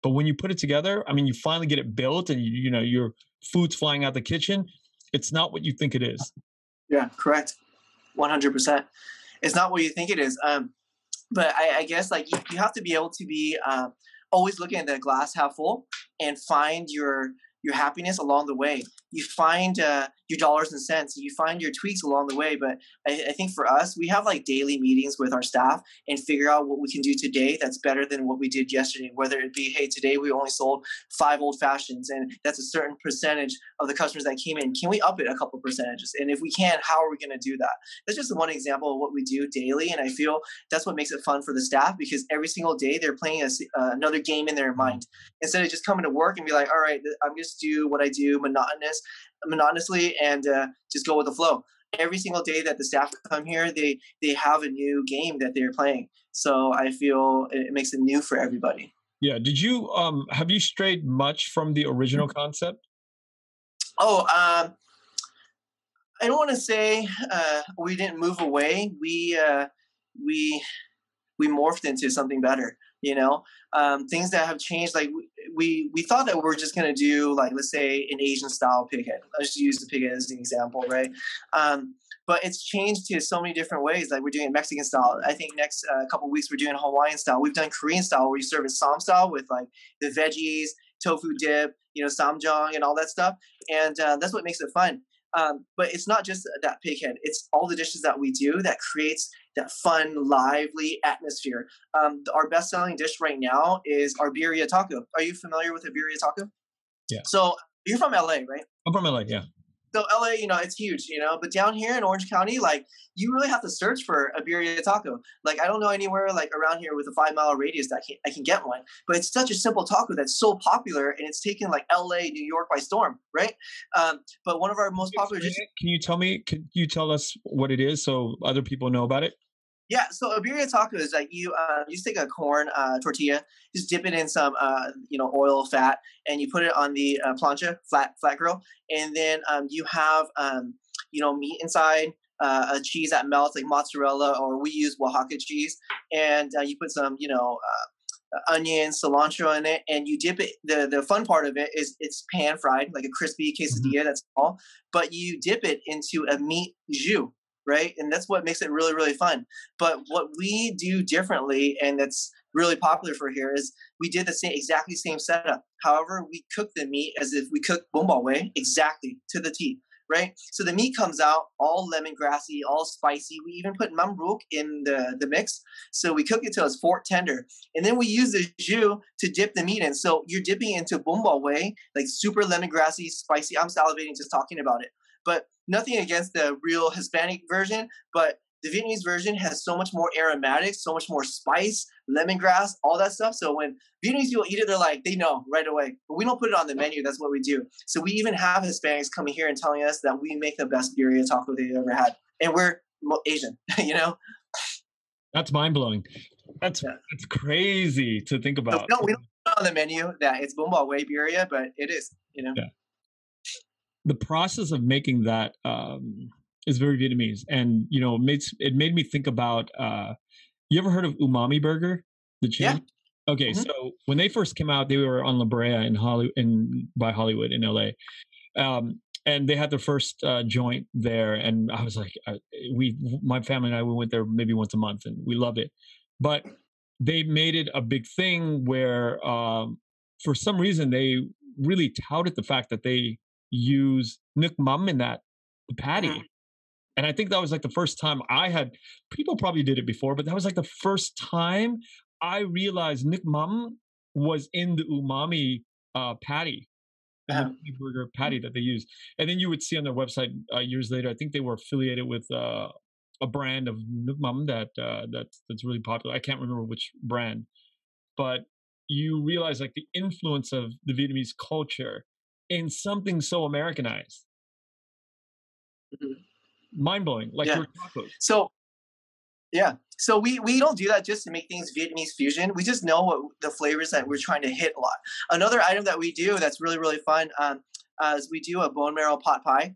but when you put it together, I mean, you finally get it built, and you, you know your food's flying out the kitchen. It's not what you think it is. Yeah, correct, one hundred percent. It's not what you think it is. Um, but I, I guess like you, you have to be able to be uh, always looking at the glass half full and find your your happiness along the way. You find uh, your dollars and cents. You find your tweaks along the way. But I, I think for us, we have like daily meetings with our staff and figure out what we can do today that's better than what we did yesterday, whether it be, hey, today we only sold five old fashions, and that's a certain percentage of the customers that came in. Can we up it a couple percentages? And if we can, how are we going to do that? That's just one example of what we do daily. And I feel that's what makes it fun for the staff, because every single day they're playing a, uh, another game in their mind. Instead of just coming to work and be like, all right, I'm just do what I do monotonous monotonously and uh, just go with the flow. Every single day that the staff come here, they they have a new game that they're playing. So I feel it makes it new for everybody. Yeah. Did you um have you strayed much from the original concept? Oh, um, I don't want to say uh, we didn't move away. We uh, we we morphed into something better. You know, um, things that have changed. Like we we thought that we we're just gonna do like, let's say, an Asian style pig head. Let's just use the pig head as an example, right? Um, but it's changed to so many different ways. Like we're doing Mexican style. I think next uh, couple of weeks we're doing Hawaiian style. We've done Korean style where you serve it Sam style with like the veggies, tofu dip, you know, samjang and all that stuff. And uh, that's what makes it fun. Um, but it's not just that pig head. It's all the dishes that we do that creates that fun, lively atmosphere. Um, our best-selling dish right now is our birria taco. Are you familiar with a birria taco? Yeah. So you're from L A, right? I'm from L A, yeah. So L A, you know, it's huge, you know, but down here in Orange County, like you really have to search for a birria taco. Like I don't know anywhere like around here with a five mile radius that I can, I can get one, but it's such a simple taco that's so popular and it's taken like L A, New York by storm. Right. Um, but one of our most popular. Can you tell me, can you tell us what it is so other people know about it? Yeah, so a birria taco is like you uh, you just take a corn uh, tortilla, just dip it in some uh, you know oil, fat, and you put it on the uh, plancha, flat flat grill, and then um, you have um, you know meat inside, uh, a cheese that melts like mozzarella, or we use Oaxaca cheese, and uh, you put some you know uh, onion, cilantro in it, and you dip it. the The fun part of it is it's pan fried, like a crispy quesadilla. Mm-hmm. That's all, but you dip it into a meat jus. Right. And that's what makes it really, really fun. But what we do differently, and that's really popular for here, is we did the same, exactly same setup. However, we cook the meat as if we cook bombao way, exactly to the T. Right. So the meat comes out all lemongrassy, all spicy. We even put mambruk in the, the mix. So we cook it till it's fork tender. And then we use the jus to dip the meat in. So you're dipping into bombao way, like super lemongrassy, spicy. I'm salivating just talking about it. But nothing against the real Hispanic version, but the Vietnamese version has so much more aromatics, so much more spice, lemongrass, all that stuff. So when Vietnamese people eat it, they're like, they know right away. But we don't put it on the menu. That's what we do. So we even have Hispanics coming here and telling us that we make the best birria taco they've ever had. And we're Asian, you know? That's mind-blowing. That's yeah. That's crazy to think about. No, we don't put it on the menu that it's bombao way birria, but it is, you know? Yeah. The process of making that um, is very Vietnamese, and you know, it made it made me think about. Uh, you ever heard of Umami Burger? The chain. Yeah. Okay, mm-hmm. So when they first came out, they were on La Brea in Hollywood, in by Hollywood in L A, um, and they had their first uh, joint there. And I was like, uh, we, my family and I, we went there maybe once a month, and we loved it. But they made it a big thing where, um, for some reason, they really touted the fact that they use Nuc Mum in that the patty. Mm-hmm. And I think that was like the first time I had, people probably did it before, but that was like the first time I realized Nuc Mum was in the umami uh, patty, uh-huh. the burger patty that they used. And then you would see on their website uh, years later, I think they were affiliated with uh, a brand of Nuc Mum that, uh, that, that's really popular. I can't remember which brand, but you realize like the influence of the Vietnamese culture in something so Americanized. Mm-hmm. mind-blowing, like yeah. your cookbook. So, yeah. So we, we don't do that just to make things Vietnamese fusion. We just know what the flavors that we're trying to hit a lot. Another item that we do that's really, really fun um, uh, is we do a bone marrow pot pie.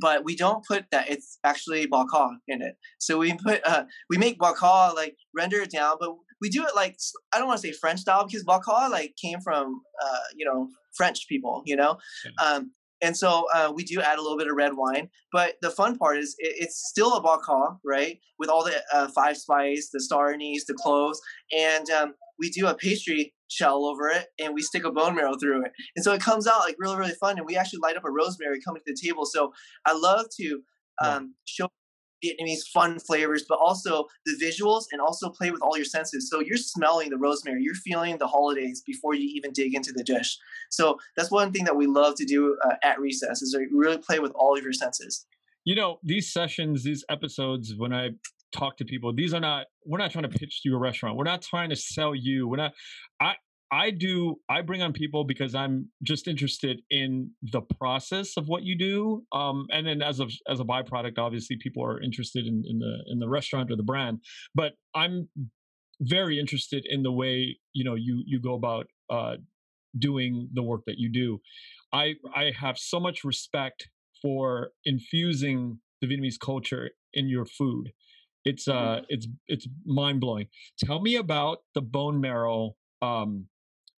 But we don't put that. It's actually bak kwa in it. So we put uh, we make bak kwa like render it down, but we do it like, I don't want to say French style, because bak kwa like came from uh, you know, French people, you know. Yeah. Um, and so uh, we do add a little bit of red wine. But the fun part is it, it's still a bak kwa, right? With all the uh, five spice, the star anise, the cloves, and um, we do a pastry shell over it, and we stick a bone marrow through it, and so it comes out like really, really fun. And we actually light up a rosemary coming to the table. So I love to um, show Vietnamese fun flavors, but also the visuals, and also play with all your senses. So you're smelling the rosemary, you're feeling the holidays before you even dig into the dish. So that's one thing that we love to do uh, at Recess, is really play with all of your senses. You know, these sessions, these episodes, when I talk to people, these are not, we're not trying to pitch you a restaurant. We're not trying to sell you. We're not, I, I do, I bring on people because I'm just interested in the process of what you do. Um, and then as a, as a byproduct, obviously people are interested in, in the, in the restaurant or the brand, but I'm very interested in the way, you know, you, you go about, uh, doing the work that you do. I, I have so much respect for infusing the Vietnamese culture in your food. It's uh, it's it's mind blowing. Tell me about the bone marrow. Um,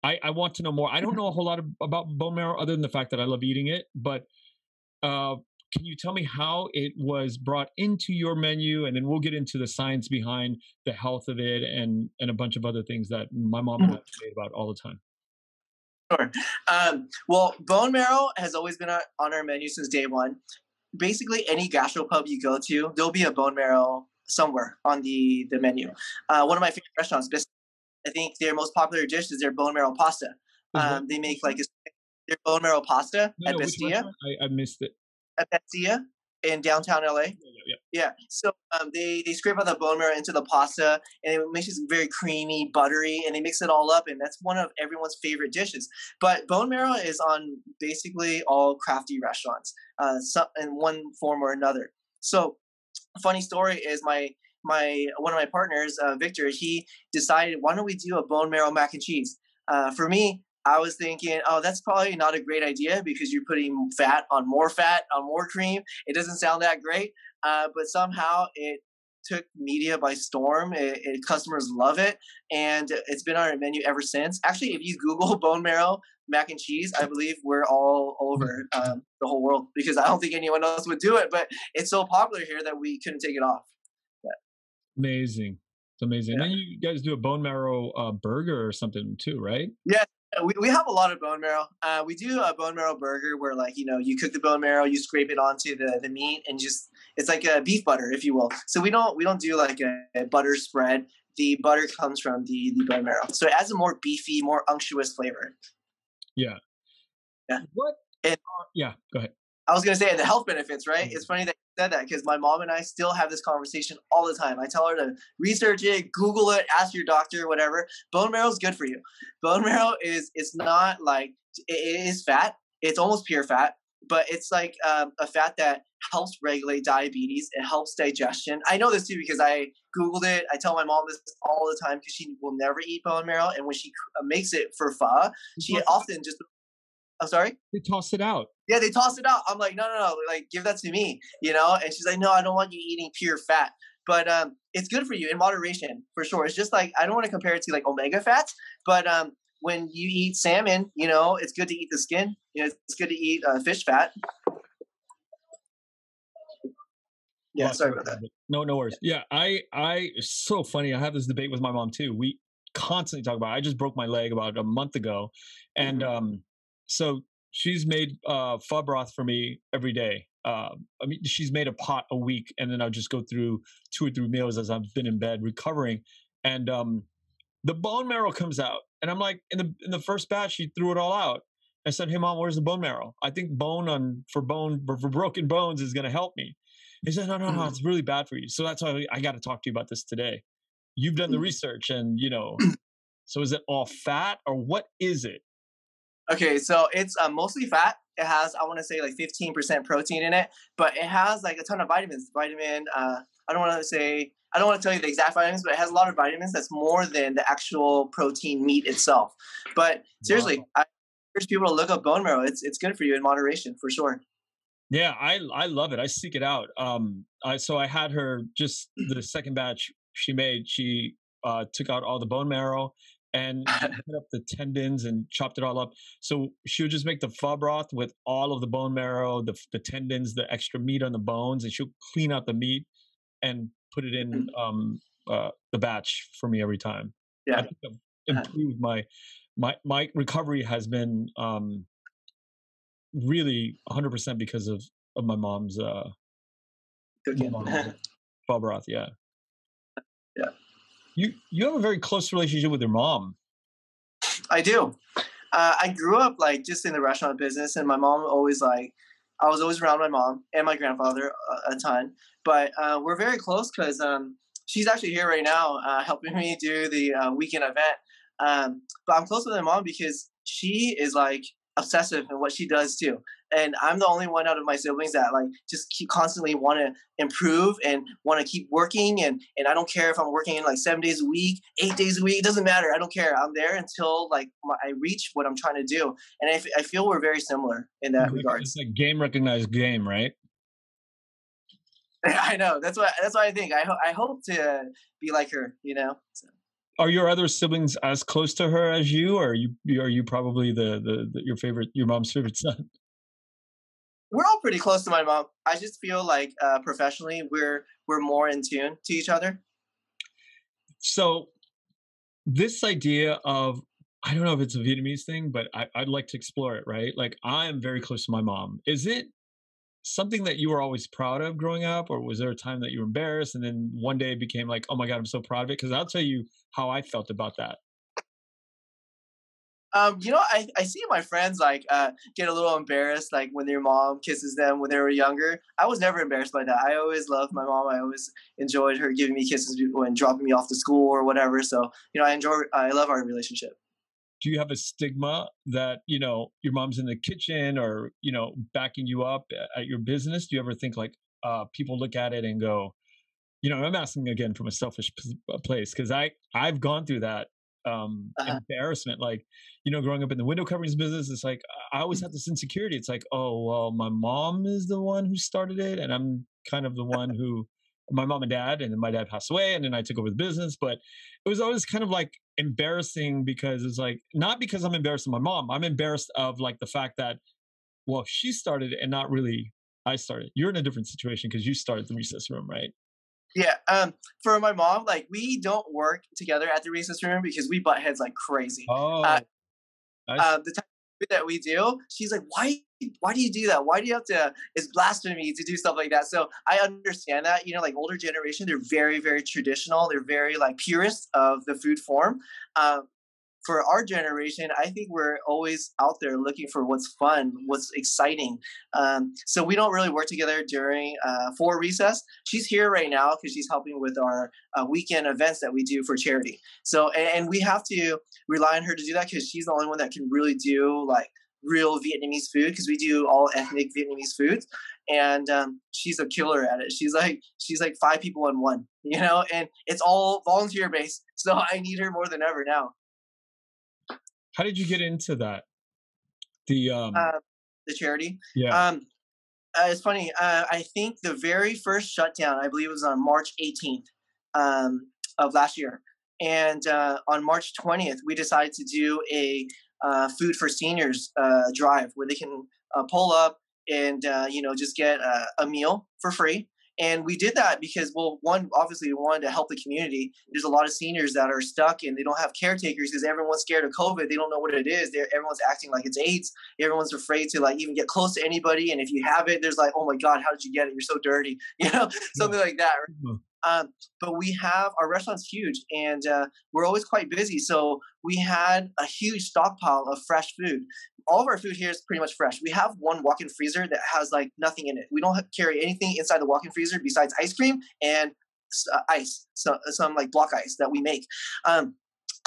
I I want to know more. I don't know a whole lot of, about bone marrow other than the fact that I love eating it. But uh, can you tell me how it was brought into your menu, and then we'll get into the science behind the health of it, and and a bunch of other things that my mom and I debate about all the time. Sure. Um, well, bone marrow has always been on our menu since day one. Basically, any gastropub you go to, there'll be a bone marrow somewhere on the the menu. Uh, one of my favorite restaurants, Bestia, I think their most popular dish is their bone marrow pasta. Um, mm-hmm. They make like a, their bone marrow pasta no, at no, Bestia. I, I missed it. At Bestia in downtown L A. Yeah, yeah, yeah. yeah. So um, they they scrape out the bone marrow into the pasta, and it makes it very creamy, buttery, and they mix it all up, and that's one of everyone's favorite dishes. But bone marrow is on basically all crafty restaurants, uh, some, in one form or another. So. Funny story is my my one of my partners, uh, Victor, he decided, why don't we do a bone marrow mac and cheese? Uh, for me, I was thinking, oh, that's probably not a great idea because you're putting fat on more fat, on more cream. It doesn't sound that great, uh, but somehow it took media by storm. It, it, customers love it, and it's been on our menu ever since. Actually, if you Google bone marrow mac and cheese, I believe we're all over um, the whole world, because I don't think anyone else would do it, but it's so popular here that we couldn't take it off. Yeah. Amazing. It's amazing. Yeah. And then you guys do a bone marrow uh, burger or something too, right? Yeah. We, we have a lot of bone marrow. Uh, we do a bone marrow burger where, like, you know, you cook the bone marrow, you scrape it onto the, the meat, and just, it's like a beef butter, if you will. So we don't, we don't do like a, a butter spread. The butter comes from the, the bone marrow. So it adds a more beefy, more unctuous flavor. Yeah. Yeah. What? And, uh, yeah. Go ahead. I was going to say, and the health benefits, right? Mm-hmm. It's funny that you said that, because my mom and I still have this conversation all the time. I tell her to research it, Google it, ask your doctor, whatever. Bone marrow is good for you. Bone marrow is, it's not like, it is fat. It's almost pure fat, but it's like um, a fat that helps regulate diabetes. It helps digestion. I know this too, because I Googled it. I tell my mom this all the time, because she will never eat bone marrow. And when she makes it for pho, she often just, I'm sorry? They toss it out. Yeah, they toss it out. I'm like, no, no, no, like, give that to me, you know? And she's like, no, I don't want you eating pure fat. But um, it's good for you in moderation, for sure. It's just like, I don't want to compare it to like omega fats, but um, when you eat salmon, you know, it's good to eat the skin. You know, it's good to eat uh, fish fat. Yeah, sorry about that. No, no worries. Yeah, I, I, it's so funny. I have this debate with my mom too. We constantly talk about it. I just broke my leg about a month ago. And um, so she's made uh, pho broth for me every day. Uh, I mean, she's made a pot a week, and then I'll just go through two or three meals as I've been in bed recovering. And um, the bone marrow comes out. And I'm like, in the in the first batch, she threw it all out. I said, hey, Mom, where's the bone marrow? I think bone on for bone for broken bones is going to help me. He said, no, no, no, it's really bad for you. So that's why I got to talk to you about this today. You've done the research, and, you know, so is it all fat, or what is it? Okay, so it's uh, mostly fat. It has, I want to say, like fifteen percent protein in it, but it has like a ton of vitamins. Vitamin, uh, I don't want to say, I don't want to tell you the exact vitamins, but it has a lot of vitamins that's more than the actual protein meat itself. But seriously, wow. I encourage people to look up bone marrow. It's it's good for you in moderation, for sure. Yeah, I I love it. I seek it out. Um, I, so I had her just the second batch she made. She uh, took out all the bone marrow and cut up the tendons and chopped it all up. So she would just make the pho broth with all of the bone marrow, the the tendons, the extra meat on the bones, and she'll clean out the meat and put it in um, uh, the batch for me every time. Yeah, I think I've improved my my my recovery has been um, really one hundred percent because of of my mom's uh, cooking, pho broth. Yeah, yeah. You you have a very close relationship with your mom. I do. Uh, I grew up like just in the restaurant business, and my mom always like I was always around my mom and my grandfather a, a ton. But uh, we're very close because um, she's actually here right now uh, helping me do the uh, weekend event. Um, but I'm close with my mom because she is like obsessive in what she does too. And I'm the only one out of my siblings that like just keep constantly want to improve and want to keep working. And, and I don't care if I'm working like seven days a week, eight days a week, it doesn't matter. I don't care. I'm there until like my, I reach what I'm trying to do. And I, f I feel we're very similar in that regard. It's like game recognized game, right? I know. That's what, that's what I think. I, ho I hope to be like her, you know? So. Are your other siblings as close to her as you, or are you, are you probably the, the, the your favorite, your mom's favorite son? We're all pretty close to my mom. I just feel like uh, professionally, we're we're more in tune to each other. So, this idea of I don't know if it's a Vietnamese thing, but I, I'd like to explore it. Right? Like I am very close to my mom. Is it something that you were always proud of growing up, or was there a time that you were embarrassed and then one day it became like, oh my God, I'm so proud of it? Because I'll tell you how I felt about that. Um, you know, I, I see my friends like uh, get a little embarrassed, like when their mom kisses them when they were younger. I was never embarrassed by that. I always loved my mom. I always enjoyed her giving me kisses when dropping me off to school or whatever. So, you know, I enjoy, I love our relationship. Do you have a stigma that, you know, your mom's in the kitchen or, you know, backing you up at your business? Do you ever think like uh, people look at it and go, you know, I'm asking again from a selfish place because I I've gone through that. Um, uh-huh. Embarrassment, like, you know, growing up in the window coverings business, it's like I always had this insecurity. It's like, oh, well, my mom is the one who started it, and I'm kind of the one who, my mom and dad, and then my dad passed away, and then I took over the business. But it was always kind of like embarrassing because it's like not because I'm embarrassed of my mom. I'm embarrassed of like the fact that, well, she started it and not really I started. You're in a different situation because you started the Recess Room, right? Yeah, um, for my mom, like we don't work together at the Recess Room because we butt heads like crazy. Oh, uh, uh, the type of food that we do, she's like, why, why do you do that? Why do you have to, it's blasphemy to do stuff like that. So I understand that, you know, like older generation, they're very, very traditional. They're very like purists of the food form. Um, for our generation, I think we're always out there looking for what's fun, what's exciting. Um, so we don't really work together during uh, for recess. She's here right now because she's helping with our uh, weekend events that we do for charity. So, and, and we have to rely on her to do that because she's the only one that can really do like real Vietnamese food because we do all ethnic Vietnamese foods. And um, she's a killer at it. She's like, she's like five people in one, you know, and it's all volunteer based. So I need her more than ever now. How did you get into that? The um, uh, the charity. Yeah. Um, uh, it's funny. Uh, I think the very first shutdown, I believe, it was on March eighteenth um, of last year, and uh, on March twentieth, we decided to do a uh, food for seniors uh, drive where they can uh, pull up and uh, you know just get uh, a meal for free. And we did that because, well, one, obviously we wanted to help the community. There's a lot of seniors that are stuck and they don't have caretakers because everyone's scared of COVID. They don't know what it is. They're, everyone's acting like it's AIDS. Everyone's afraid to like even get close to anybody. And if you have it, there's like, oh my God, how did you get it? You're so dirty, you know, something like that. Right? Um, but we have, our restaurant's huge and uh, we're always quite busy. So we had a huge stockpile of fresh food. All of our food here is pretty much fresh. We have one walk-in freezer that has like nothing in it. We don't carry anything inside the walk-in freezer besides ice cream and uh, ice, so, some like block ice that we make. Um,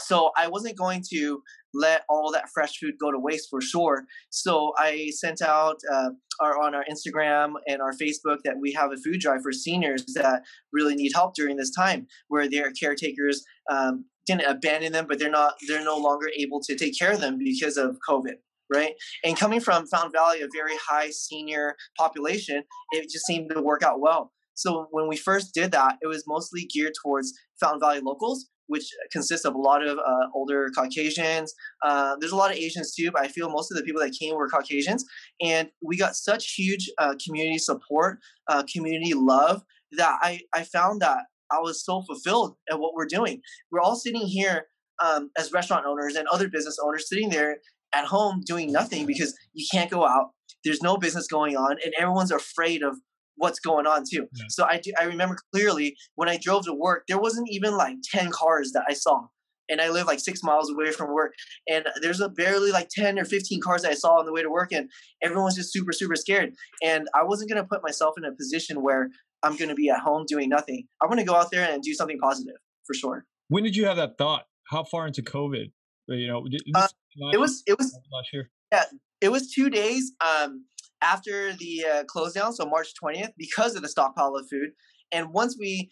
So I wasn't going to let all that fresh food go to waste for sure. So I sent out uh, our, on our Instagram and our Facebook that we have a food drive for seniors that really need help during this time, where their caretakers um, didn't abandon them, but they're not they're no longer able to take care of them because of COVID. Right. And coming from Fountain Valley, a very high senior population, it just seemed to work out well. So when we first did that, it was mostly geared towards Fountain Valley locals, which consists of a lot of uh, older Caucasians. Uh, there's a lot of Asians too, but I feel most of the people that came were Caucasians. And we got such huge uh, community support, uh, community love, that I, I found that I was so fulfilled at what we're doing. We're all sitting here um, as restaurant owners and other business owners sitting there at home doing nothing because you can't go out. There's no business going on, and everyone's afraid of what's going on too. Yeah. So I do, I remember clearly when I drove to work, there wasn't even like ten cars that I saw, and I live like six miles away from work. And there's a barely like ten or fifteen cars that I saw on the way to work, and everyone's just super, super scared. And I wasn't going to put myself in a position where I'm going to be at home doing nothing. I want to go out there and do something positive for sure. When did you have that thought? How far into COVID? You know, this, uh, it was, it was, last year. Yeah, it was two days um, after the uh, close down. So March twentieth, because of the stockpile of food. And once we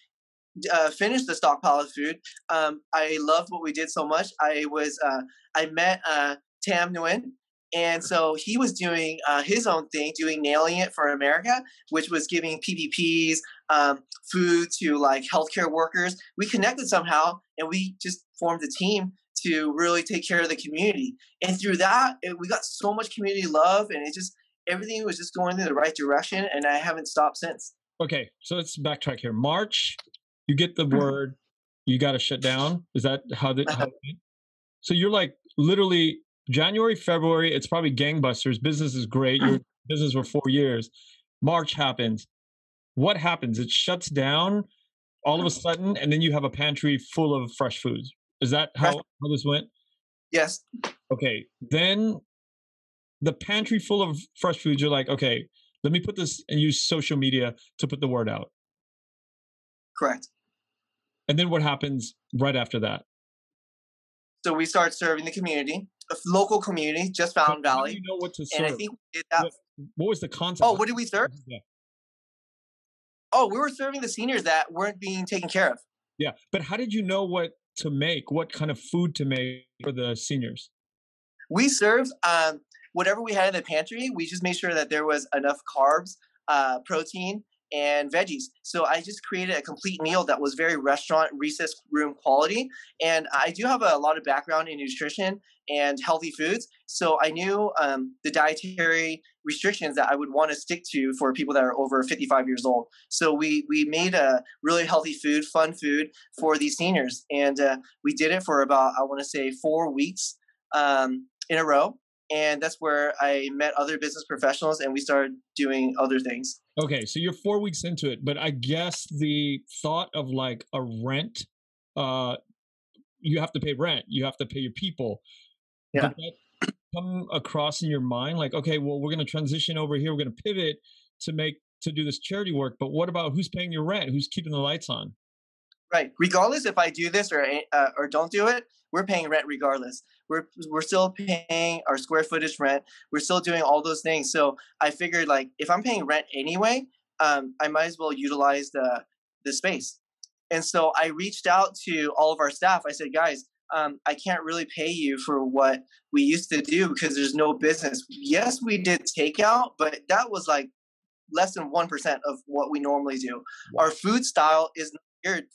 uh, finished the stockpile of food, um, I loved what we did so much. I was, uh, I met uh, Tam Nguyen. And so he was doing uh, his own thing, doing Nailing It for America, which was giving P P Ps, um, food to like healthcare workers. We connected somehow, and we just formed a team to really take care of the community. And through that, it, we got so much community love, and it just, everything was just going in the right direction, and I haven't stopped since. Okay, so let's backtrack here. March, you get the word, you got to shut down. Is that how the, how it so you're like literally January, February, it's probably gangbusters. Business is great. Your business for four years. March happens. What happens? It shuts down all of a sudden, and then you have a pantry full of fresh foods. Is that how, how this went? Yes. Okay. Then the pantry full of fresh foods, you're like, okay, let me put this and use social media to put the word out. Correct. And then what happens right after that? So we start serving the community, a local community, just Fountain Valley. How do you know what to serve? And I think we did that. What, what was the concept? Oh, what did we serve? Yeah. Oh, we were serving the seniors that weren't being taken care of. Yeah. But how did you know what to make, what kind of food to make for the seniors? We served um, whatever we had in the pantry. We just made sure that there was enough carbs, uh, protein, and veggies. So I just created a complete meal that was very restaurant recess room quality. And I do have a lot of background in nutrition and healthy foods. So I knew um, the dietary restrictions that I would want to stick to for people that are over fifty-five years old. So we, we made a really healthy food, fun food for these seniors. And uh, we did it for about, I want to say four weeks um, in a row. And that's where I met other business professionals, and we started doing other things. Okay, so you're four weeks into it, but I guess the thought of like a rent, uh, you have to pay rent, you have to pay your people. Yeah. Did that come across in your mind? Like, okay, well, we're going to transition over here. We're going to pivot to make, to do this charity work. But what about who's paying your rent? Who's keeping the lights on? Right. Regardless if I do this or uh, or don't do it, we're paying rent regardless. We're we're still paying our square footage rent. We're still doing all those things. So I figured, like, if I'm paying rent anyway, um, I might as well utilize the the space. And so I reached out to all of our staff. I said, guys, um, I can't really pay you for what we used to do because there's no business. Yes, we did takeout, but that was like less than one percent of what we normally do. Wow. Our food style is not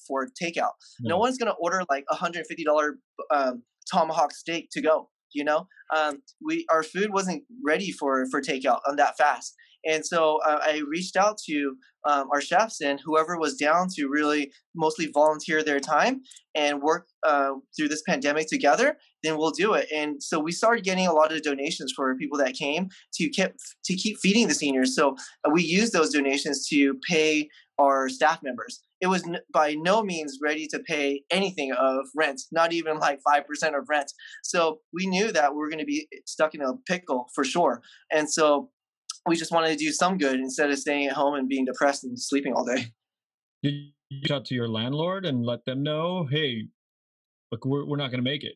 for takeout. No one's going to order like a one hundred fifty dollar um, tomahawk steak to go, you know? Um, we our food wasn't ready for, for takeout on that fast. And so uh, I reached out to um, our chefs and whoever was down to really mostly volunteer their time and work uh, through this pandemic together, then we'll do it. And so we started getting a lot of donations for people that came to keep, to keep feeding the seniors. So we used those donations to pay our staff members. It was n- by no means ready to pay anything of rent, not even like five percent of rent. So we knew that we were going to be stuck in a pickle for sure. And so we just wanted to do some good instead of staying at home and being depressed and sleeping all day. Did you reach out to your landlord and let them know, hey, like we're, we're not going to make it.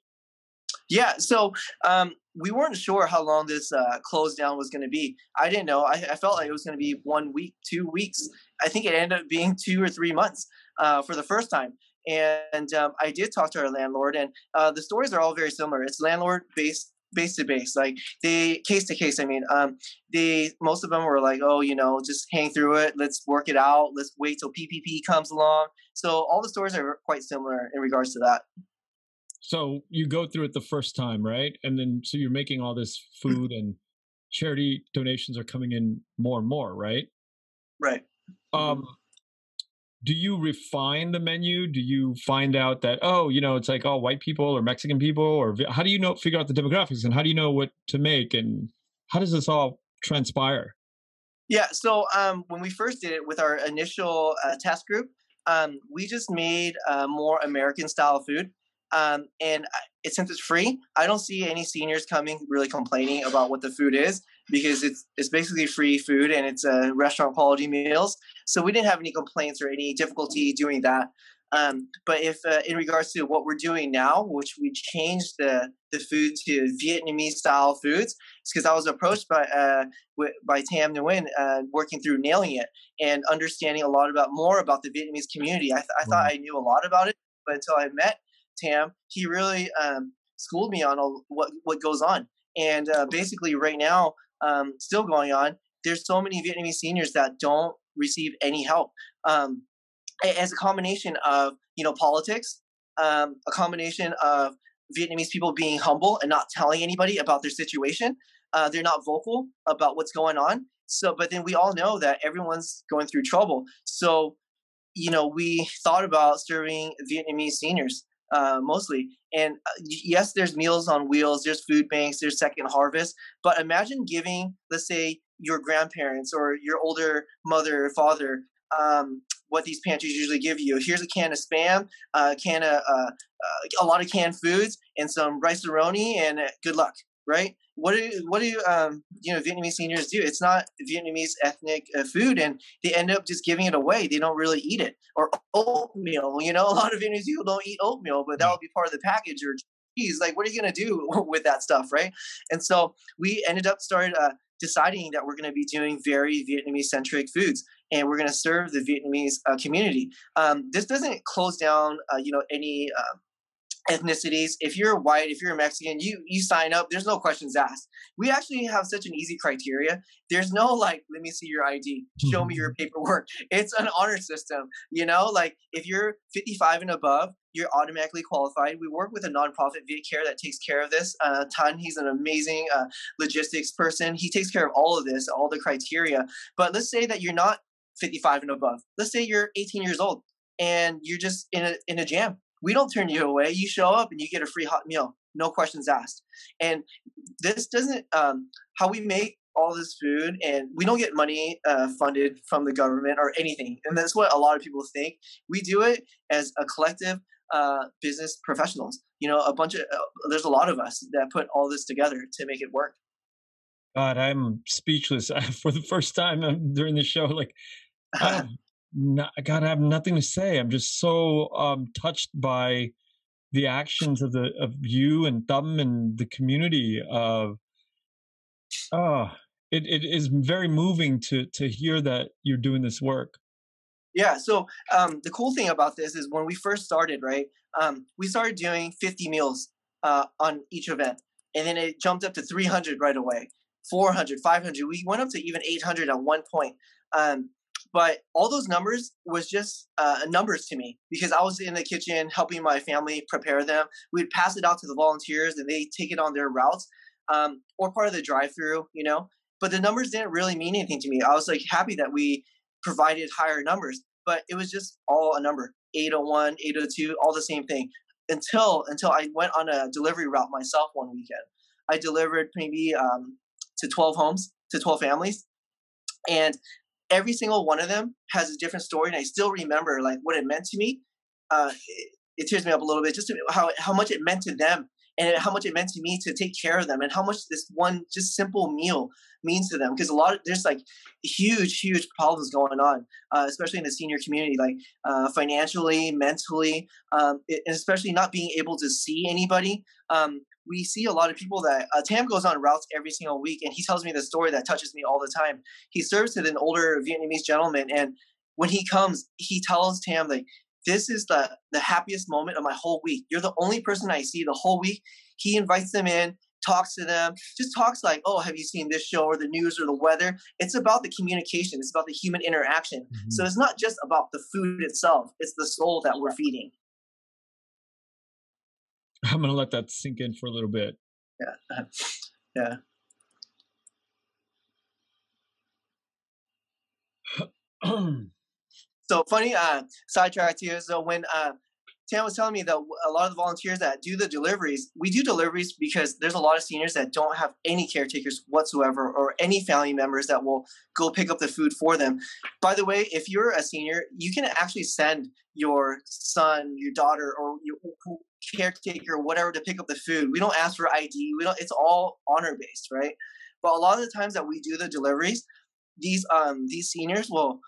Yeah. So um, we weren't sure how long this uh, close down was going to be. I didn't know. I, I felt like it was going to be one week, two weeks. I think it ended up being two or three months uh, for the first time. And um, I did talk to our landlord, and uh, the stories are all very similar. It's landlord based, base to base, like they case to case. I mean, um, they most of them were like, oh, you know, just hang through it. Let's work it out. Let's wait till P P P comes along. So all the stories are quite similar in regards to that. So you go through it the first time, right? And then so you're making all this food and charity donations are coming in more and more, right? Right. Um, do you refine the menu? Do you find out that, oh, you know, it's like all white people or Mexican people, or how do you know, figure out the demographics, and how do you know what to make, and how does this all transpire? Yeah. So um, when we first did it with our initial uh, task group, um, we just made uh, more American style food. Um, and it, since it's free, I don't see any seniors coming really complaining about what the food is, because it's it's basically free food and it's uh, restaurant quality meals. So we didn't have any complaints or any difficulty doing that. Um, but if uh, in regards to what we're doing now, which we changed the, the food to Vietnamese style foods, because I was approached by uh, w by Tam Nguyen uh, working through Nailing It and understanding a lot about more about the Vietnamese community. I, th I thought I knew a lot about it, but until I met Tam, he really um, schooled me on all, what what goes on, and uh, basically right now, um, still going on. There's so many Vietnamese seniors that don't receive any help, um, as a combination of you know politics, um, a combination of Vietnamese people being humble and not telling anybody about their situation. Uh, they're not vocal about what's going on. So, but then we all know that everyone's going through trouble. So, you know, we thought about serving Vietnamese seniors. Uh, mostly. And uh, yes, there's Meals on Wheels, there's food banks, there's Second Harvest, but imagine giving, let's say, your grandparents or your older mother or father um, what these pantries usually give you. Here's a can of Spam, uh, can of, uh, uh, a lot of canned foods, and some rice-a-roni, and uh, good luck, right? What do, what do um, you know, Vietnamese seniors do? It's not Vietnamese ethnic uh, food, and they end up just giving it away. They don't really eat it. Or oatmeal, you know, a lot of Vietnamese people don't eat oatmeal, but that will be part of the package. Or cheese, like, what are you going to do with that stuff, right? And so we ended up started uh, deciding that we're going to be doing very Vietnamese-centric foods, and we're going to serve the Vietnamese uh, community. Um, this doesn't close down, uh, you know, any uh, ethnicities. If you're white, if you're Mexican, you you sign up. There's no questions asked. We actually have such an easy criteria. There's no like, let me see your I D, show me your paperwork. It's an honor system, you know. Like if you're fifty-five and above, you're automatically qualified. We work with a nonprofit, Vic Care, that takes care of this. Uh, Tan, he's an amazing uh, logistics person. He takes care of all of this, all the criteria. But let's say that you're not fifty-five and above. Let's say you're eighteen years old and you're just in a in a jam. We don't turn you away. You show up and you get a free hot meal, no questions asked. And this doesn't, um, how we make all this food, and we don't get money uh, funded from the government or anything. And that's what a lot of people think. We do it as a collective uh, business professionals. You know, a bunch of, uh, there's a lot of us that put all this together to make it work. God, I'm speechless. I, for the first time during the show, like, um, No, God, I have nothing to say. I'm just so um, touched by the actions of the of you and Tâm and the community. Of, oh, it it is very moving to to hear that you're doing this work. Yeah. So um, the cool thing about this is when we first started, right? Um, we started doing fifty meals uh, on each event, and then it jumped up to three hundred right away, four hundred, five hundred. We went up to even eight hundred at one point. Um, But all those numbers was just uh, numbers to me, because I was in the kitchen helping my family prepare them. We would pass it out to the volunteers and they take it on their routes um, or part of the drive-through, you know. But the numbers didn't really mean anything to me. I was like happy that we provided higher numbers, but it was just all a number, eight oh one, eight oh two, all the same thing. Until until I went on a delivery route myself one weekend. I delivered maybe um, to twelve homes, to twelve families, and every single one of them has a different story, and I still remember like what it meant to me. Uh, it, it tears me up a little bit, just to, how how much it meant to them, and how much it meant to me to take care of them, and how much this one just simple meal means to them. Because a lot of there's like huge, huge problems going on, uh, especially in the senior community, like uh, financially, mentally, um, it, and especially not being able to see anybody. Um, we see a lot of people that uh, Tam goes on routes every single week, and he tells me the story that touches me all the time. He serves with an older Vietnamese gentleman, and when he comes, he tells Tam, like, this is the, the happiest moment of my whole week. You're the only person I see the whole week. He invites them in, talks to them, just talks like, oh, have you seen this show or the news or the weather? It's about the communication. It's about the human interaction. Mm-hmm. So it's not just about the food itself. It's the soul that we're feeding. I'm going to let that sink in for a little bit. Yeah. Yeah. So funny uh, sidetrack here. So when uh, Tam was telling me that a lot of the volunteers that do the deliveries, we do deliveries because there's a lot of seniors that don't have any caretakers whatsoever or any family members that will go pick up the food for them. By the way, if you're a senior, you can actually send your son, your daughter, or your caretaker, whatever, to pick up the food. We don't ask for I D. We don't. It's all honor based, right? But a lot of the times that we do the deliveries, these um these seniors will.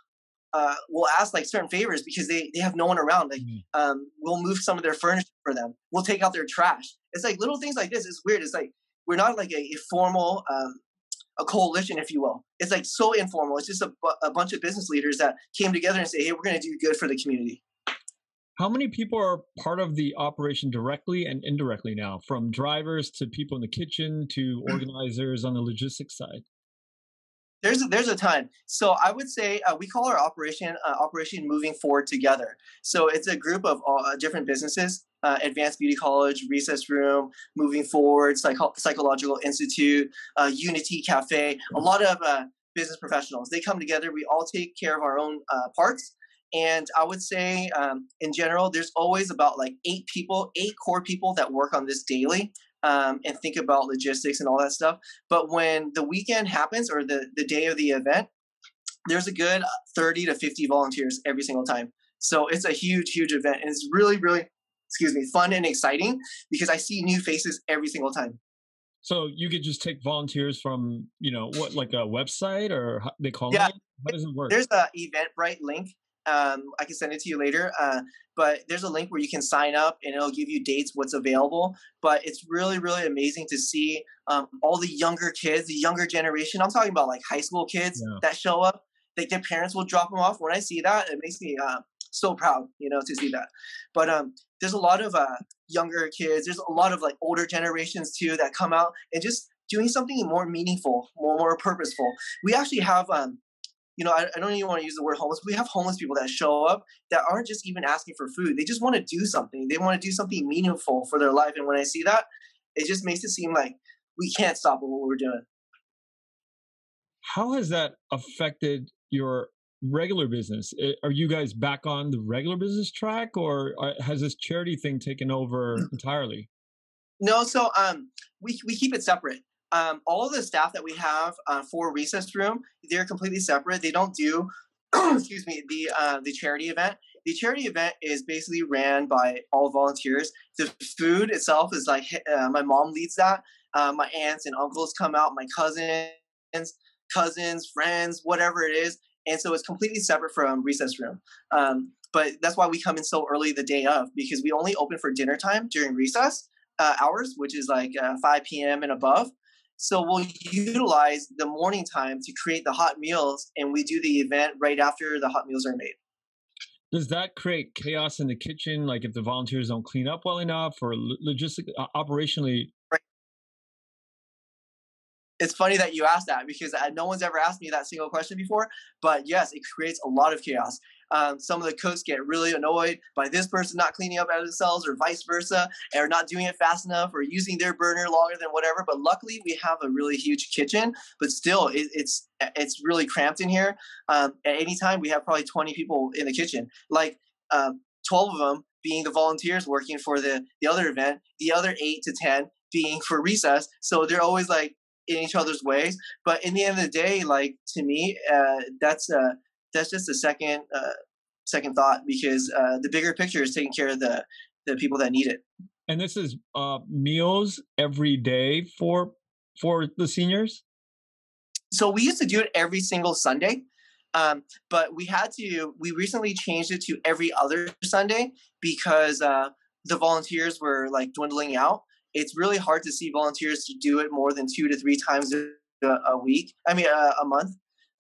Uh, we'll ask like certain favors because they, they have no one around. Like, um, we'll move some of their furniture for them. We'll take out their trash. It's like little things like this. It's weird. It's like, we're not like a, a formal, um, a coalition, if you will. It's like so informal. It's just a, bu a bunch of business leaders that came together and say, hey, we're going to do good for the community. How many people are part of the operation directly and indirectly now, from drivers to people in the kitchen to organizers on the logistics side? There's a, there's a ton. So I would say uh, we call our operation uh, Operation Moving Forward Together. So it's a group of uh, different businesses, uh, Advanced Beauty College, Recess Room, Moving Forward, Psycho Psychological Institute, uh, Unity Cafe, a lot of uh, business professionals. They come together. We all take care of our own uh, parts. And I would say um, in general, there's always about like eight people, eight core people that work on this daily. Um, and think about logistics and all that stuff. But when the weekend happens or the, the day of the event, there's a good thirty to fifty volunteers every single time. So it's a huge, huge event. And it's really, really, excuse me, fun and exciting because I see new faces every single time. So you could just take volunteers from, you know, what, like a website or how they call yeah, it? How does it work? There's an Eventbrite link. Um, I can send it to you later, uh, but there's a link where you can sign up and it'll give you dates, what's available. But it's really, really amazing to see um, all the younger kids, the younger generation. I'm talking about like high school kids yeah. that show up. Like their parents will drop them off. When I see that, it makes me uh, so proud, you know, to see that. But um, there's a lot of uh, younger kids. There's a lot of like older generations too that come out and just doing something more meaningful, more, more purposeful. We actually have um, you know, I, I don't even want to use the word homeless. We have homeless people that show up that aren't just even asking for food. They just want to do something. They want to do something meaningful for their life. And when I see that, it just makes it seem like we can't stop what we're doing. How has that affected your regular business? Are you guys back on the regular business track, or has this charity thing taken over entirely? No, so um, we, we keep it separate. Um, all of the staff that we have uh, for Recess Room, they're completely separate. They don't do, excuse me, the uh, the charity event. The charity event is basically ran by all volunteers. The food itself is like uh, my mom leads that. Uh, my aunts and uncles come out, my cousins, cousins, friends, whatever it is. And so it's completely separate from Recess Room. Um, but that's why we come in so early the day of, because we only open for dinner time during recess uh, hours, which is like uh, five P M and above. So we'll utilize the morning time to create the hot meals, and we do the event right after the hot meals are made. Does that create chaos in the kitchen? Like if the volunteers don't clean up well enough or logistically, uh, operationally? Right. It's funny that you asked that because I, no one's ever asked me that single question before. But yes, it creates a lot of chaos. Um, some of the cooks get really annoyed by this person not cleaning up after themselves or vice versa, or not doing it fast enough or using their burner longer than whatever. But luckily we have a really huge kitchen, but still it, it's, it's really cramped in here. Um, at any time we have probably twenty people in the kitchen, like um, twelve of them being the volunteers working for the, the other event, the other eight to ten being for recess. So they're always like in each other's ways. But in the end of the day, like to me, uh, that's a, uh, that's just a second uh, second thought because uh, the bigger picture is taking care of the the people that need it. And this is uh, meals every day for for the seniors? So we used to do it every single Sunday, um, but we had to, we recently changed it to every other Sunday because uh, the volunteers were like dwindling out. It's really hard to see volunteers to do it more than two to three times a, a week, I mean, a, a month.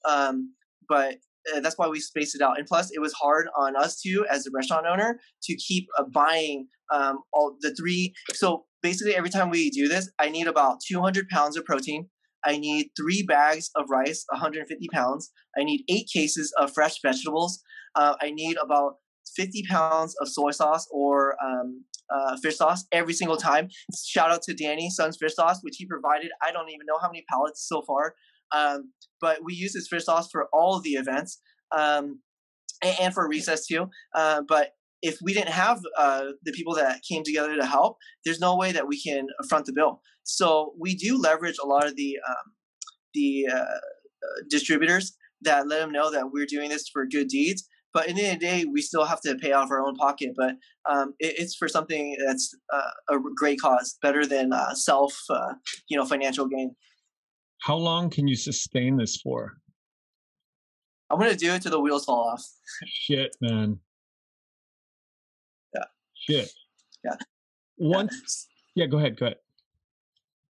Um, but uh, that's why we spaced it out. And plus, it was hard on us too, as a restaurant owner, to keep uh, buying um, all the three. So basically, every time we do this, I need about two hundred pounds of protein. I need three bags of rice, one hundred fifty pounds. I need eight cases of fresh vegetables. Uh, I need about fifty pounds of soy sauce or um, uh, fish sauce every single time. Shout out to Danny Sun's fish sauce, which he provided. I don't even know how many pallets so far. Um, but we use this fish sauce for all the events, um, and, and for recess too. Uh, but if we didn't have uh, the people that came together to help, there's no way that we can front the bill. So we do leverage a lot of the, um, the uh, distributors that let them know that we're doing this for good deeds. But in the end of the day, we still have to pay out of our own pocket. But um, it, it's for something that's uh, a great cause, better than uh, self, uh, you know, financial gain. How long can you sustain this for? I'm going to do it till the wheels fall off. Shit, man. Yeah. Shit. Yeah. Once. Yeah. yeah, go ahead. Go ahead.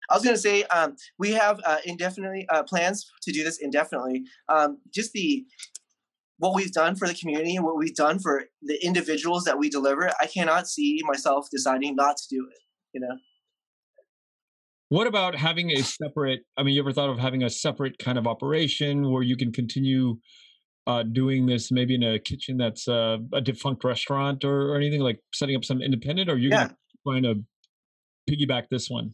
I was going to say, um, we have uh, indefinitely uh, plans to do this indefinitely. Um, just the what we've done for the community and what we've done for the individuals that we deliver, I cannot see myself deciding not to do it, you know? What about having a separate, I mean, you ever thought of having a separate kind of operation where you can continue uh, doing this maybe in a kitchen that's uh, a defunct restaurant or, or anything, like setting up some independent, or are you yeah. going to try to piggyback this one?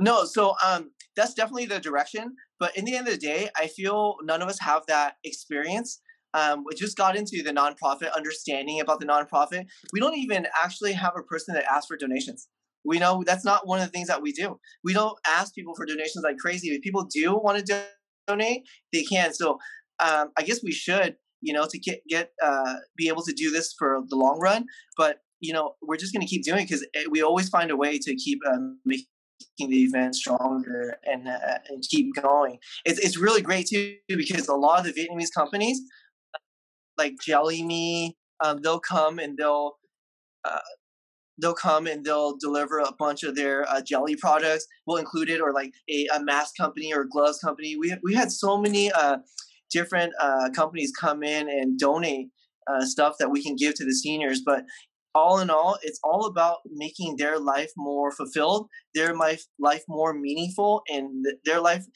No, so um, that's definitely the direction. But in the end of the day, I feel none of us have that experience. Um, we just got into the nonprofit, understanding about the nonprofit. We don't even actually have a person that asks for donations. We know that's not one of the things that we do. We don't ask people for donations like crazy. If people do want to donate, they can. So um, I guess we should, you know, to get, get uh, be able to do this for the long run. But, you know, we're just going to keep doing it because we always find a way to keep um, making the event stronger and, uh, and keep going. It's, it's really great, too, because a lot of the Vietnamese companies, like Jelly Me, um, they'll come and they'll uh, – They'll come and they'll deliver a bunch of their uh, jelly products. We'll include it, or like a, a mask company or a gloves company. We we had so many uh, different uh, companies come in and donate uh, stuff that we can give to the seniors. But all in all, it's all about making their life more fulfilled, their life life more meaningful, and their life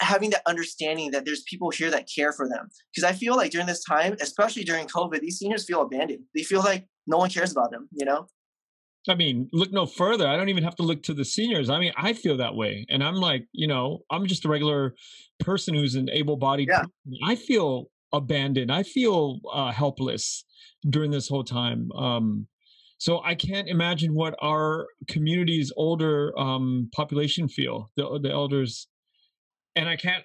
having that understanding that there's people here that care for them. Because I feel like during this time, especially during COVID, these seniors feel abandoned. They feel like no one cares about them, you know? I mean, look no further. I don't even have to look to the seniors. I mean, I feel that way. And I'm like, you know, I'm just a regular person who's an able-bodied yeah. person. I feel abandoned. I feel uh, helpless during this whole time. Um, so I can't imagine what our community's older um, population feel, the, the elders. And I can't,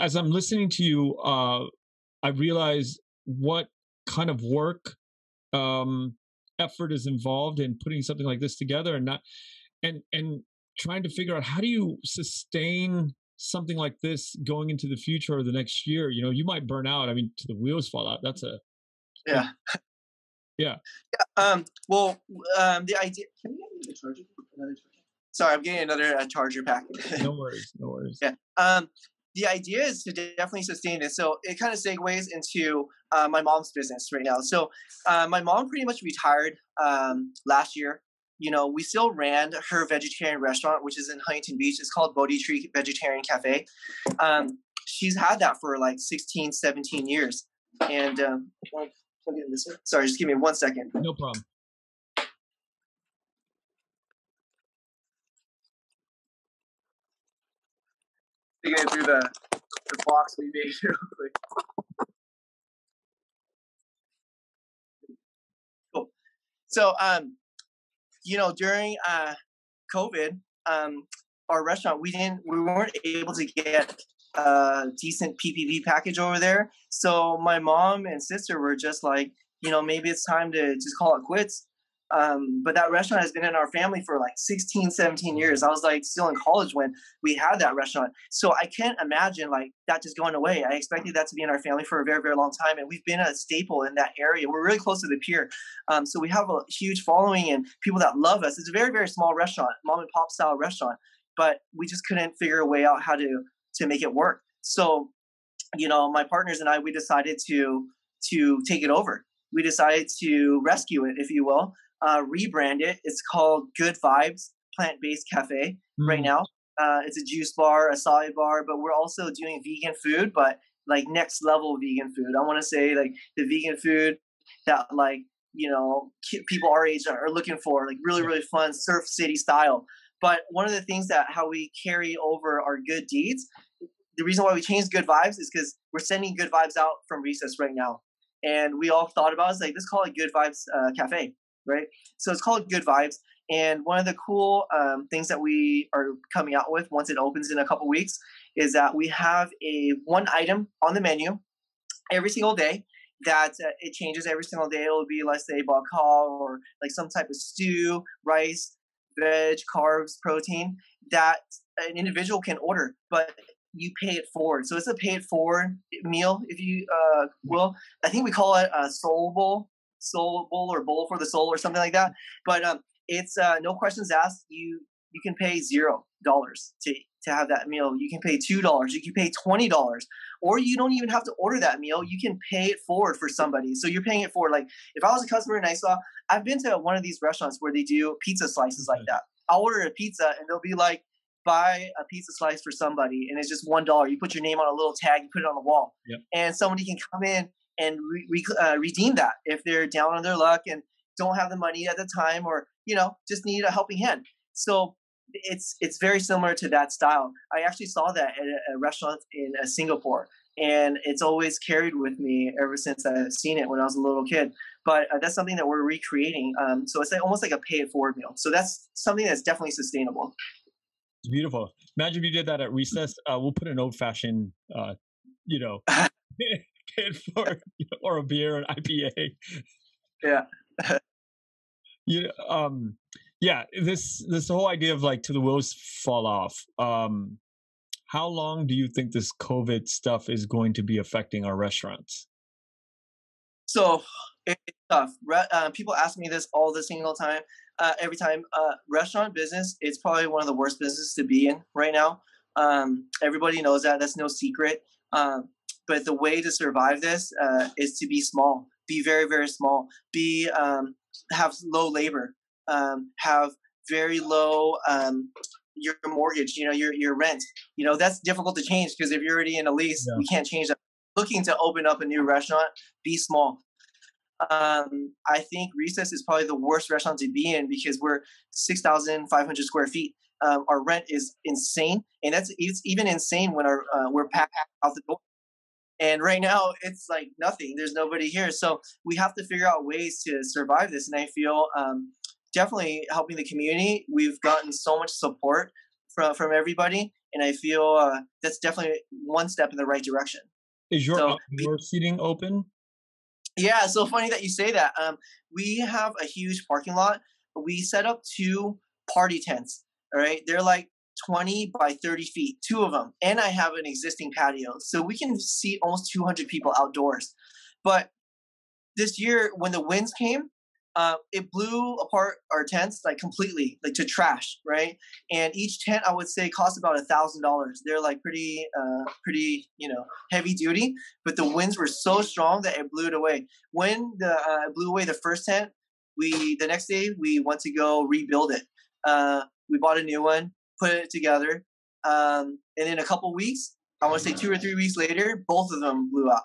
as I'm listening to you, uh, I realize what kind of work um, effort is involved in putting something like this together, and not and and trying to figure out how do you sustain something like this going into the future or the next year. You know, you might burn out. I mean, to the wheels fall out. That's a yeah, yeah. yeah um. Well, um. The idea. Can you get me a charger? Another charger? Sorry, I'm getting another uh, charger pack. No worries. No worries. Yeah. Um. The idea is to definitely sustain it. So it kind of segues into uh, my mom's business right now. So uh, my mom pretty much retired um, last year. You know, we still ran her vegetarian restaurant, which is in Huntington Beach. It's called Bodhi Tree Vegetarian Cafe. Um, she's had that for like sixteen, seventeen years. And um, plug in this one. Sorry, just give me one second. No problem. To get through the, the box we made here real quick. Cool. So, um, you know, during uh, COVID, um, our restaurant, we didn't, we weren't able to get a decent P P V package over there. So my mom and sister were just like, you know, maybe it's time to just call it quits. Um, but that restaurant has been in our family for like sixteen, seventeen years. I was like still in college when we had that restaurant. So I can't imagine like that just going away. I expected that to be in our family for a very, very long time. And we've been a staple in that area. We're really close to the pier. Um, so we have a huge following and people that love us. It's a very, very small restaurant, mom and pop style restaurant, but we just couldn't figure a way out how to, to make it work. So, you know, my partners and I, we decided to, to take it over. We decided to rescue it, if you will. Uh, rebrand it. It's called Good Vibes Plant-Based Cafe mm. right now. Uh, it's a juice bar, a salad bar, but we're also doing vegan food, but like next level vegan food. I want to say like the vegan food that like, you know, people our age are looking for, like really, really fun surf city style. But one of the things that how we carry over our good deeds, the reason why we changed Good Vibes is because we're sending good vibes out from Recess right now. And we all thought about it, it's like, let's call it Good Vibes uh, Cafe. Right. So it's called Good Vibes. And one of the cool um, things that we are coming out with once it opens in a couple weeks is that we have a one item on the menu every single day that uh, it changes every single day. It'll be, let's say, bakal or like some type of stew, rice, veg, carbs, protein that an individual can order, but you pay it forward. So it's a pay it forward meal, if you uh, will. I think we call it a soul bowl. Soul bowl or bowl for the soul or something like that, but um it's uh no questions asked. You you can pay zero dollars to to have that meal. You can pay two dollars, you can pay twenty dollars, or you don't even have to order that meal. You can pay it forward for somebody, so you're paying it forward. Like if I was a customer and I saw, I've been to one of these restaurants where they do pizza slices like that, I'll order a pizza and they'll be like, buy a pizza slice for somebody, and it's just one dollar. You put your name on a little tag, you put it on the wall. Yep. And somebody can come in and re uh, redeem that if they're down on their luck and don't have the money at the time, or, you know, just need a helping hand. So it's it's very similar to that style. I actually saw that at a, a restaurant in uh, Singapore, and it's always carried with me ever since I've seen it when I was a little kid. But uh, that's something that we're recreating. Um, so it's like, almost like a pay it forward meal. So that's something that's definitely sustainable. It's beautiful. Imagine if you did that at Recess. Uh, we'll put an old fashioned, uh, you know, for or a beer, an I P A. Yeah. you um yeah, this this whole idea of like till the wheels fall off. Um how long do you think this COVID stuff is going to be affecting our restaurants? So it's tough. Re uh, people ask me this all the single time. Uh every time uh restaurant business, it's probably one of the worst businesses to be in right now. Um everybody knows that. That's no secret. Um But the way to survive this uh, is to be small, be very, very small, be um, have low labor, um, have very low um, your mortgage, you know, your your rent. You know, that's difficult to change because if you're already in a lease, yeah. we can't change that. Looking to open up a new restaurant, be small. Um, I think Recess is probably the worst restaurant to be in because we're six thousand five hundred square feet. Um, our rent is insane, and that's it's even insane when our uh, we're packed out the door. And right now it's like nothing, there's nobody here. So we have to figure out ways to survive this. And I feel um, definitely helping the community. We've gotten so much support from, from everybody. And I feel uh, that's definitely one step in the right direction. Is your so, outdoor seating open? Yeah. So funny that you say that. Um, we have a huge parking lot. We set up two party tents. All right. They're like twenty by thirty feet, two of them. And I have an existing patio. So we can see almost two hundred people outdoors. But this year, when the winds came, uh, it blew apart our tents like completely, like to trash, right? And each tent, I would say, costs about a thousand dollars. They're like pretty, uh, pretty, you know, heavy duty. But the winds were so strong that it blew it away. When the, uh, it blew away the first tent, we the next day, we went to go rebuild it. Uh, we bought a new one. Put it together, um, and in a couple weeks, I want to say two or three weeks later, both of them blew up.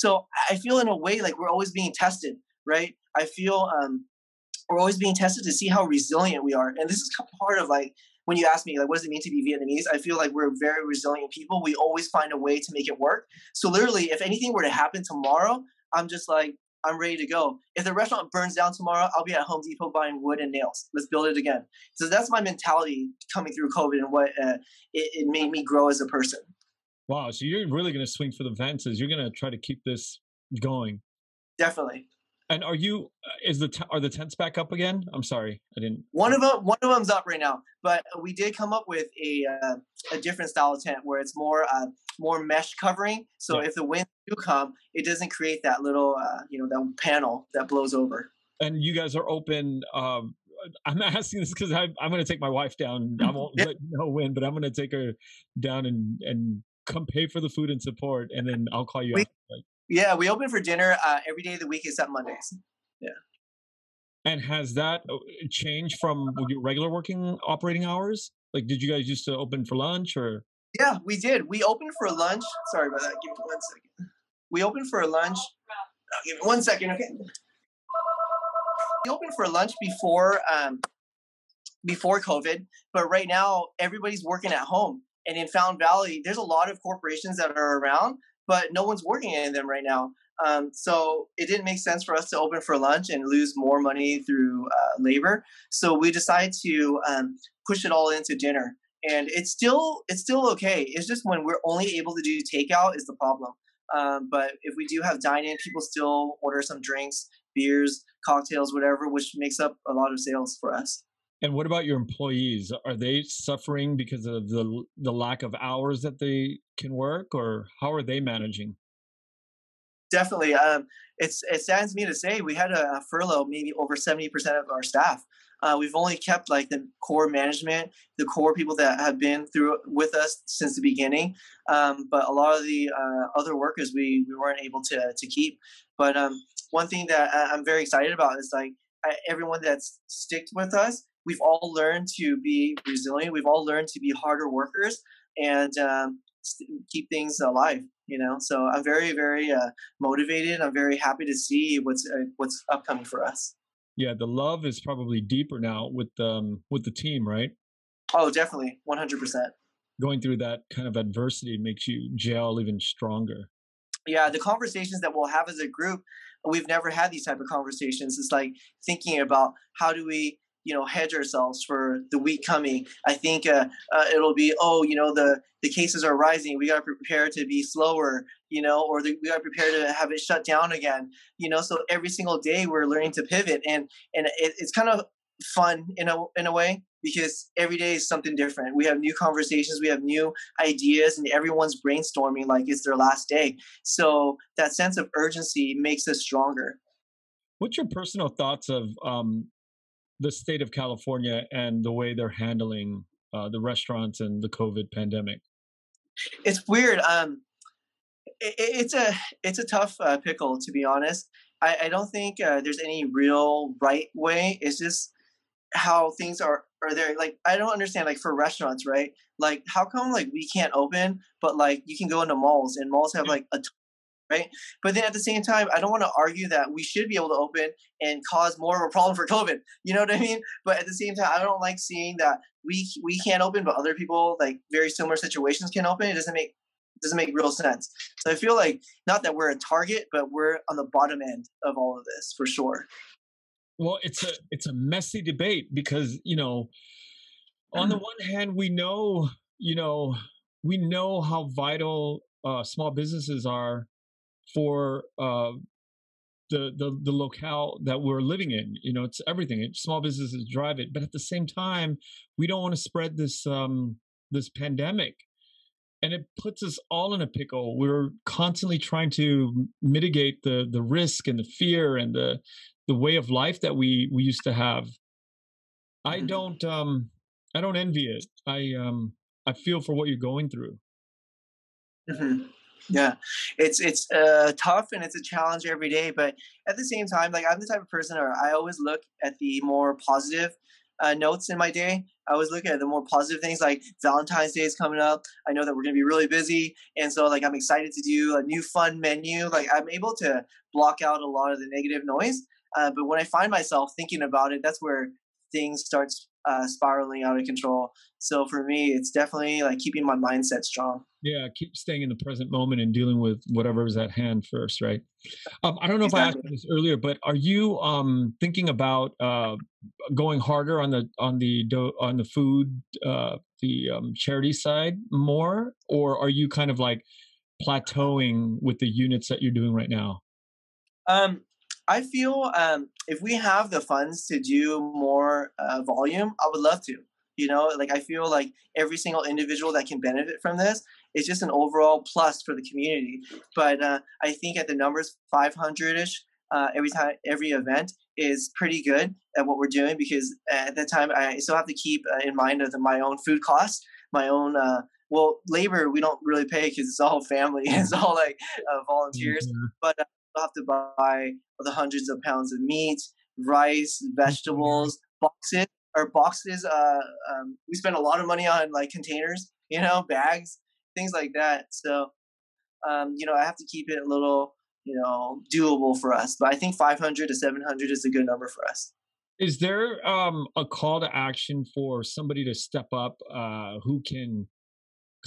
So I feel in a way like we're always being tested, right? I feel um, we're always being tested to see how resilient we are, and this is part of like when you ask me like, what does it mean to be Vietnamese? I feel like we're very resilient people. We always find a way to make it work. So literally, if anything were to happen tomorrow, I'm just like, I'm ready to go. If the restaurant burns down tomorrow, I'll be at Home Depot buying wood and nails. Let's build it again. So that's my mentality coming through COVID and what uh, it, it made me grow as a person. Wow. So you're really going to swing for the fences. You're going to try to keep this going. Definitely. And are you, is the, are the tents back up again? I'm sorry. I didn't. One of them, one of them's up right now, but we did come up with a, uh, a different style of tent where it's more, uh, more mesh covering. So yeah. if the winds do come, it doesn't create that little, uh, you know, that panel that blows over. And you guys are open. Um, I'm asking this because I'm, I'm going to take my wife down. I won't yeah. let you know when, but I'm going to take her down and, and come pay for the food and support. And then I'll call you. We, out. Yeah, we open for dinner uh, every day of the week except Mondays. Yeah. And has that changed from your regular working operating hours? Like, did you guys used to open for lunch or? Yeah, we did. We opened for lunch. Sorry about that. Give me one second. We opened for lunch. Oh, give me one second. Okay. We opened for lunch before um, before COVID, but right now everybody's working at home. And in Fountain Valley, there's a lot of corporations that are around, but no one's working in them right now. Um, so it didn't make sense for us to open for lunch and lose more money through uh, labor. So we decided to um, push it all into dinner. And it's still it's still okay. It's just when we're only able to do takeout is the problem. Um, but if we do have dine-in, people still order some drinks, beers, cocktails, whatever, which makes up a lot of sales for us. And what about your employees? Are they suffering because of the the lack of hours that they can work, or how are they managing? Definitely. Um, it's, it saddens me to say we had a furlough maybe over seventy percent of our staff. Uh, we've only kept like the core management, the core people that have been through with us since the beginning. Um, but a lot of the uh, other workers we, we weren't able to, to keep. But um, one thing that I'm very excited about is like everyone that's sticked with us, we've all learned to be resilient. We've all learned to be harder workers and um, keep things alive, you know? So I'm very, very uh, motivated. I'm very happy to see what's, uh, what's upcoming for us. Yeah. The love is probably deeper now with, um, with the team, right? Oh, definitely. one hundred percent. Going through that kind of adversity makes you gel even stronger. Yeah. The conversations that we'll have as a group, we've never had these type of conversations. It's like thinking about how do we, you know, hedge ourselves for the week coming. I think uh, uh, it'll be, oh, you know, the, the cases are rising. We got to prepare to be slower, you know, or the, we got to prepare to have it shut down again, you know, so every single day we're learning to pivot. And, and it, it's kind of fun in a, in a way, because every day is something different. We have new conversations, we have new ideas, and everyone's brainstorming like it's their last day. So that sense of urgency makes us stronger. What's your personal thoughts of, um, the state of California and the way they're handling uh, the restaurants and the COVID pandemic? It's weird. Um, it, it's a it's a tough uh, pickle, to be honest. I, I don't think uh, there's any real right way. It's just how things are are there. Like I don't understand. Like for restaurants, right? Like how come like we can't open, but like you can go into malls and malls have yeah. like a. Right. But then at the same time, I don't want to argue that we should be able to open and cause more of a problem for COVID. You know what I mean? But at the same time, I don't like seeing that we we can't open, but other people like very similar situations can open. It doesn't make doesn't make real sense. So I feel like not that we're a target, but we're on the bottom end of all of this for sure. Well, it's a it's a messy debate because, you know, on the one hand, we know, you know, we know how vital uh, small businesses are for uh, the, the the locale that we're living in. You know, it's everything. It, small businesses drive it. But at the same time, we don't want to spread this um, this pandemic. And it puts us all in a pickle. We're constantly trying to mitigate the the risk and the fear and the the way of life that we, we used to have. I don't um, I don't envy it. I um, I feel for what you're going through. Mm-hmm. Yeah, it's it's uh, tough and it's a challenge every day. But at the same time, like I'm the type of person where I always look at the more positive uh, notes in my day. I always look at the more positive things, like Valentine's Day is coming up. I know that we're going to be really busy. And so like I'm excited to do a new fun menu. Like I'm able to block out a lot of the negative noise. Uh, but when I find myself thinking about it, that's where things start uh, spiraling out of control. So for me, it's definitely like keeping my mindset strong. Yeah, keep staying in the present moment and dealing with whatever is at hand first, right? Um, I don't know exactly. if I asked you this earlier, but are you um, thinking about uh, going harder on the on the on the food, uh, the um, charity side more, or are you kind of like plateauing with the units that you're doing right now? Um, I feel um, if we have the funds to do more uh, volume, I would love to. You know, like I feel like every single individual that can benefit from this is just an overall plus for the community. But uh, I think at the numbers, five hundred-ish uh, every time, every event is pretty good at what we're doing, because at that time I still have to keep in mind of the, my own food costs, my own. Uh, well, labor we don't really pay because it's all family, it's all like uh, volunteers. Mm-hmm. But I still have to buy the hundreds of pounds of meat, rice, vegetables, boxes. Our boxes, uh, um, we spend a lot of money on like containers, you know, bags, things like that. So, um, you know, I have to keep it a little, you know, doable for us. But I think five hundred to seven hundred is a good number for us. Is there um, a call to action for somebody to step up uh, who can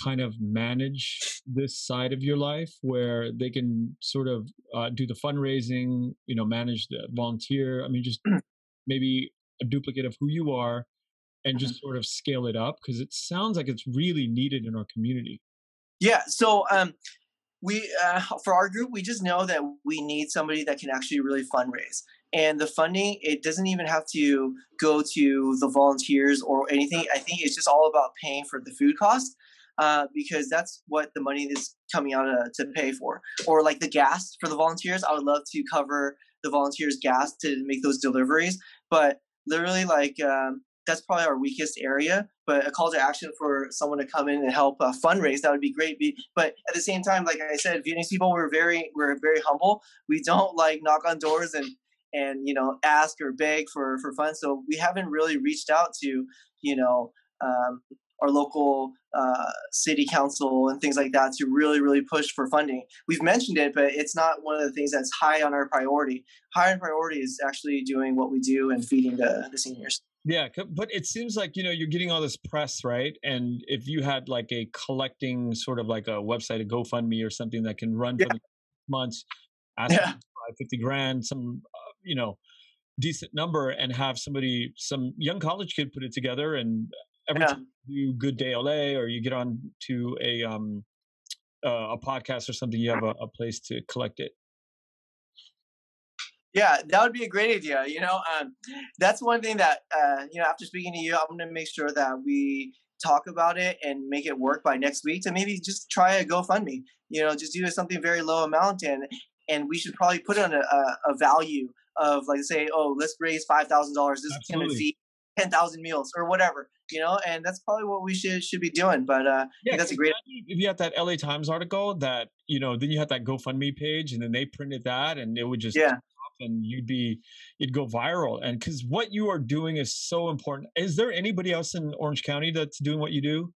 kind of manage this side of your life, where they can sort of uh, do the fundraising, you know, manage the volunteer? I mean, just maybe a duplicate of who you are, and just sort of scale it up, because it sounds like it's really needed in our community. Yeah. So um, we uh, for our group, we just know that we need somebody that can actually really fundraise. And the funding, it doesn't even have to go to the volunteers or anything. I think it's just all about paying for the food cost, uh, because that's what the money is coming out uh, to pay for. Or like the gas for the volunteers. I would love to cover the volunteers' gas to make those deliveries, but literally, like, um, that's probably our weakest area. But a call to action for someone to come in and help uh, fundraise, that would be great. Be- but at the same time, like I said, Vietnamese people, we're very, we're very humble. We don't, like, knock on doors and, and you know, ask or beg for, for funds. So we haven't really reached out to, you know, um, our local uh, city council and things like that to really, really push for funding. We've mentioned it, but it's not one of the things that's high on our priority. High on priority is actually doing what we do and feeding the, the seniors. Yeah, but it seems like, you know, you're getting all this press, right? And if you had like a collecting sort of like a website, a GoFundMe or something that can run yeah. for months, ask yeah. for fifty grand, some, uh, you know, decent number, and have somebody, some young college kid put it together, and every yeah. time you do Good Day L A or you get on to a um, uh, a podcast or something, you have a, a place to collect it. Yeah, that would be a great idea. You know, um, that's one thing that, uh, you know, after speaking to you, I'm going to make sure that we talk about it and make it work by next week. So maybe just try a GoFundMe, you know, just do something very low amount. And, and we should probably put on a, a, a value of like, say, oh, let's raise five thousand dollars. This is going to feed ten thousand meals or whatever. You know, and that's probably what we should should be doing. But uh, yeah, that's a great. If you had that L A Times article that, you know, then you had that GoFundMe page, and then they printed that, and it would just yeah. and you'd be, it'd go viral. And because what you are doing is so important. Is there anybody else in Orange County that's doing what you do?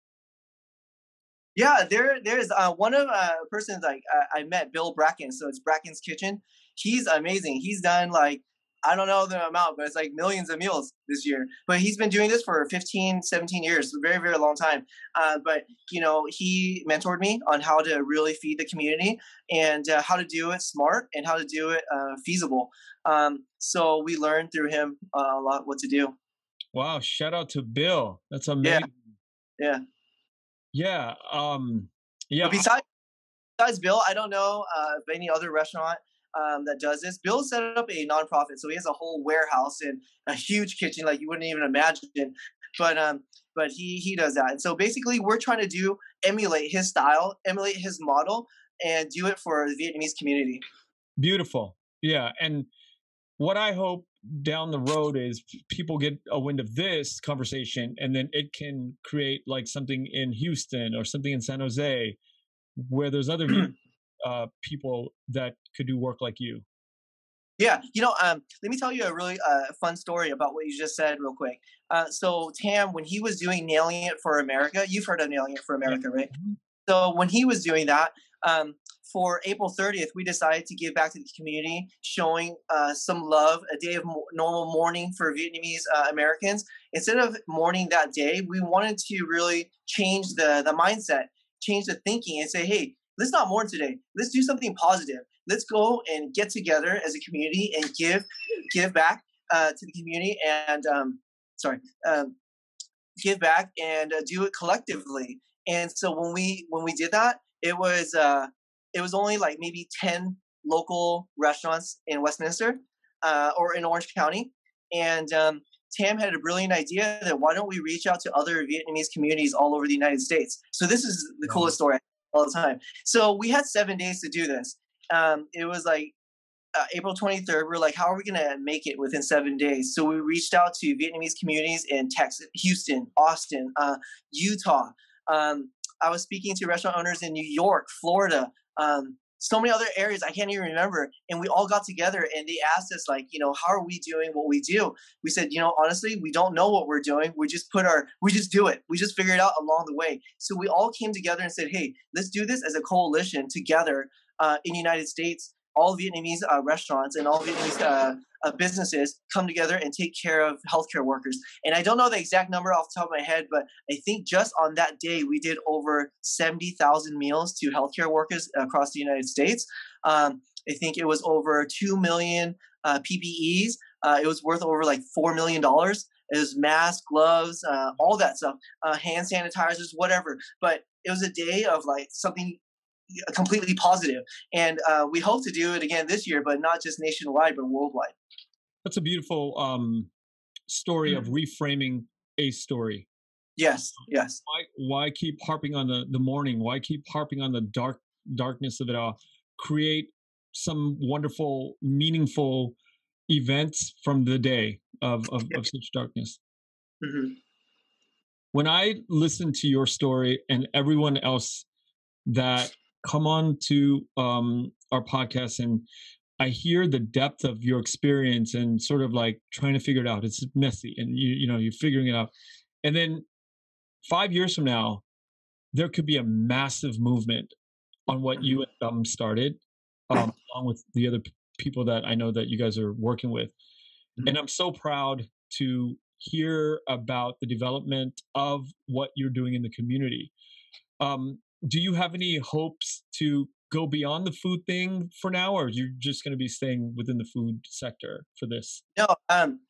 Yeah, there there's uh, one of uh persons like I, I met, Bill Bracken. So it's Bracken's Kitchen. He's amazing. He's done like, I don't know the amount, but it's like millions of meals this year. But he's been doing this for fifteen, seventeen years, a very, very long time. Uh, but, you know, he mentored me on how to really feed the community, and uh, how to do it smart, and how to do it uh, feasible. Um, so we learned through him uh, a lot what to do. Wow. Shout out to Bill. That's amazing. Yeah. Yeah. Yeah. Um, yeah. Besides, besides Bill, I don't know uh, if any other restaurant Um, that does this. Bill set up a nonprofit, so he has a whole warehouse and a huge kitchen, like you wouldn't even imagine. But um, but he he does that, and so basically we're trying to do emulate his style, emulate his model, and do it for the Vietnamese community. Beautiful, yeah. And what I hope down the road is people get a wind of this conversation, and then it can create like something in Houston or something in San Jose, where there's other Uh, people that could do work like you. Yeah, you know, um, let me tell you a really uh, fun story about what you just said real quick. Uh, so Tam, when he was doing Nailing It for America, you've heard of Nailing It for America, right? Mm-hmm. So when he was doing that, um, for April thirtieth, we decided to give back to the community, showing uh, some love, a day of mo- normal mourning for Vietnamese uh, Americans. Instead of mourning that day, we wanted to really change the, the mindset, change the thinking, and say, hey, let's not mourn today. Let's do something positive. Let's go and get together as a community and give, give back uh, to the community, and um, sorry, um, give back and uh, do it collectively. And so when we when we did that, it was uh, it was only like maybe ten local restaurants in Westminster uh, or in Orange County. And um, Tam had a brilliant idea that why don't we reach out to other Vietnamese communities all over the United States? So this is the coolest story all the time. So we had seven days to do this. Um, it was like uh, April twenty-third. We were like, how are we going to make it within seven days? So we reached out to Vietnamese communities in Texas, Houston, Austin, uh, Utah. Um, I was speaking to restaurant owners in New York, Florida, um, so many other areas I can't even remember. And we all got together and they asked us, like, you know, how are we doing what we do? We said, you know, honestly, we don't know what we're doing. We just put our, we just do it. We just figure it out along the way. So we all came together and said, hey, let's do this as a coalition together uh, in the United States. All Vietnamese uh, restaurants and all Vietnamese uh, uh, businesses come together and take care of healthcare workers. And I don't know the exact number off the top of my head, but I think just on that day, we did over seventy thousand meals to healthcare workers across the United States. Um, I think it was over two million uh, P P Es. Uh, it was worth over like four million dollars. It was masks, gloves, uh, all that stuff, uh, hand sanitizers, whatever. But it was a day of like something completely positive. And uh, we hope to do it again this year, but not just nationwide, but worldwide. That's a beautiful um, story mm-hmm. of reframing a story. Yes, yes. Why, why keep harping on the, the morning? Why keep harping on the dark darkness of it all? Create some wonderful, meaningful events from the day of, of, yeah. of such darkness. Mm-hmm. When I listen to your story and everyone else that come on to um, our podcast, and I hear the depth of your experience and sort of like trying to figure it out. It's messy and you, you know, you're figuring it out. And then five years from now, there could be a massive movement on what you and Thumb started, um, along with the other p- people that I know that you guys are working with. And I'm so proud to hear about the development of what you're doing in the community. Um, Do you have any hopes to go beyond the food thing for now, or you're just going to be staying within the food sector for this? No, um,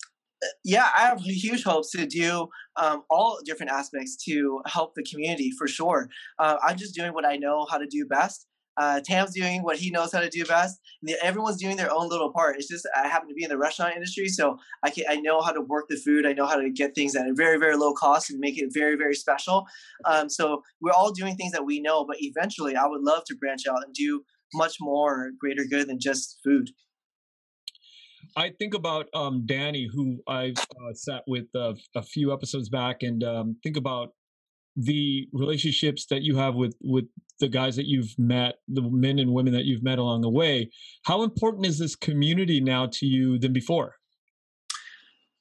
yeah, I have huge hopes to do um, all different aspects to help the community for sure. Uh, I'm just doing what I know how to do best. Uh, Tam's doing what he knows how to do best. And everyone's doing their own little part. It's just I happen to be in the restaurant industry, so I can I know how to work the food. I know how to get things at a very, very low cost and make it very, very special. Um, so we're all doing things that we know, but eventually I would love to branch out and do much more greater good than just food. I think about um, Danny, who I've uh, sat with uh, a few episodes back, and um, think about the relationships that you have with with the guys that you've met, the men and women that you've met along the way. How important is this community now to you than before?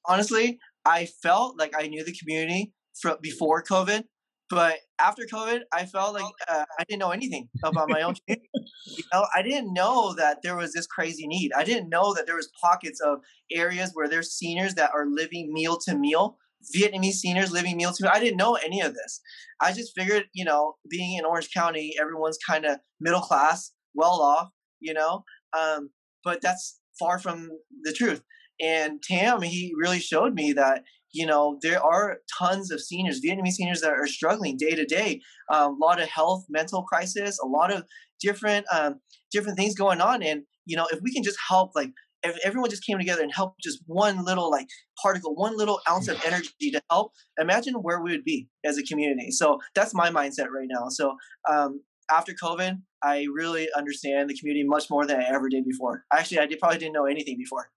Honestly, I felt like I knew the community from before COVID, but after COVID, I felt like uh, I didn't know anything about my own community. You know, I didn't know that there was this crazy need. I didn't know that there was pockets of areas where there's seniors that are living meal to meal. Vietnamese seniors living meal to meal. I didn't know any of this. I just figured, you know, being in Orange County, everyone's kind of middle class, well off, you know, um, but that's far from the truth. And Tam, he really showed me that, you know, there are tons of seniors, Vietnamese seniors that are struggling day to day. A lot of health, mental crisis, a lot of different, um, different things going on. And, you know, if we can just help, like, if everyone just came together and helped just one little like particle, one little ounce of energy to help, imagine where we would be as a community. So that's my mindset right now. So um, after COVID, I really understand the community much more than I ever did before. Actually, I did, probably didn't know anything before.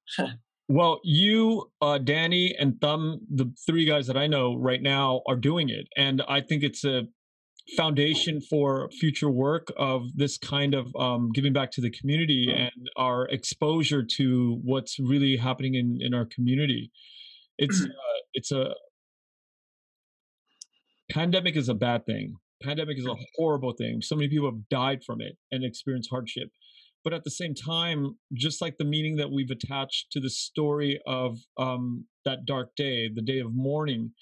Well, you, uh, Danny, and Thumb, the three guys that I know right now are doing it. And I think it's a foundation for future work of this kind of um, giving back to the community and our exposure to what's really happening in, in our community. It's uh, it's a pandemic is a bad thing. Pandemic is a horrible thing. So many people have died from it and experienced hardship. But at the same time, just like the meaning that we've attached to the story of um, that dark day, the day of mourning,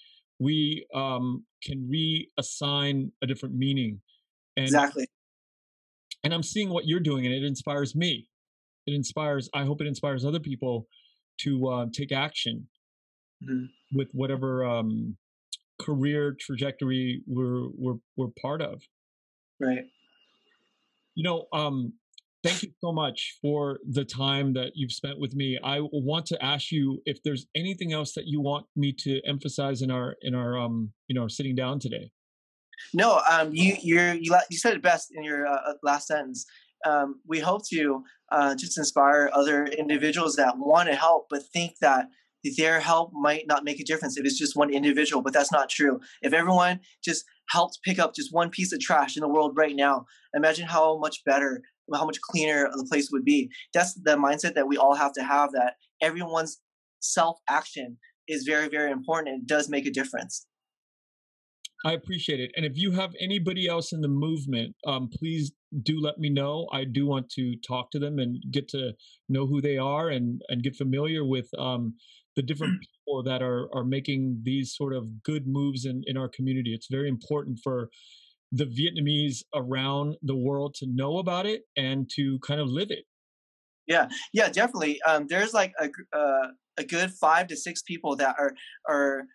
we um, can reassign a different meaning. And, exactly. And I'm seeing what you're doing, and it inspires me. It inspires, I hope it inspires other people to uh, take action mm-hmm. with whatever um, career trajectory we're, we're, we're part of. Right. You know, um, thank you so much for the time that you've spent with me. I want to ask you if there's anything else that you want me to emphasize in our in our um you know sitting down today. No, um, you you're, you you said it best in your uh, last sentence. Um, we hope to uh, just inspire other individuals that want to help but think that their help might not make a difference if it's just one individual, but that's not true. If everyone just helped pick up just one piece of trash in the world right now, imagine how much better, how much cleaner the place would be. That's the mindset that we all have to have, that everyone's self-action is very, very important and does make a difference. I appreciate it. And if you have anybody else in the movement, um, please do let me know. I do want to talk to them and get to know who they are and, and get familiar with um, the different people that are are making these sort of good moves in, in our community. It's very important for the Vietnamese around the world to know about it and to kind of live it. Yeah, yeah, definitely. Um, there's like a, uh, a good five to six people that are are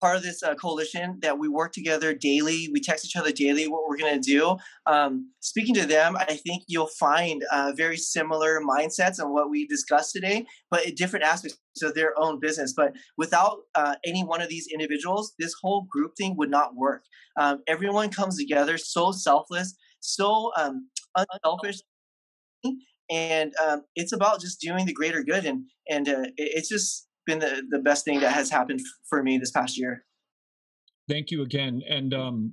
part of this uh, coalition that we work together daily. We text each other daily what we're going to do. Um, speaking to them, I think you'll find uh, very similar mindsets on what we discussed today, but in different aspects of their own business. But without uh, any one of these individuals, this whole group thing would not work. Um, everyone comes together so selfless, so um, unselfish, and um, it's about just doing the greater good. And, and uh, it's just been the, the best thing that has happened for me this past year. Thank you again. And um,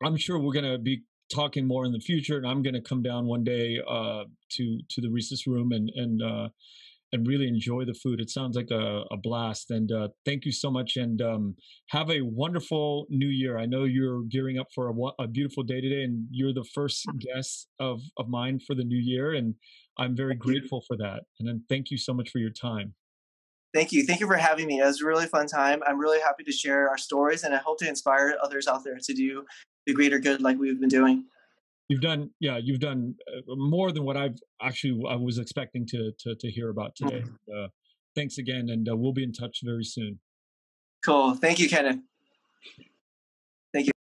I'm sure we're going to be talking more in the future, and I'm going to come down one day uh, to, to the Recess Room and, and, uh, and really enjoy the food. It sounds like a, a blast. And uh, thank you so much. And um, have a wonderful new year. I know you're gearing up for a, a beautiful day today, and you're the first guest of, of mine for the new year. And I'm very thank grateful you. for that. And then thank you so much for your time. Thank you. Thank you for having me. It was a really fun time. I'm really happy to share our stories, and I hope to inspire others out there to do the greater good like we've been doing. You've done, yeah, you've done more than what I've actually, I was expecting to, to, to hear about today. Mm-hmm. uh, thanks again. And uh, we'll be in touch very soon. Cool. Thank you, Kenneth. Thank you.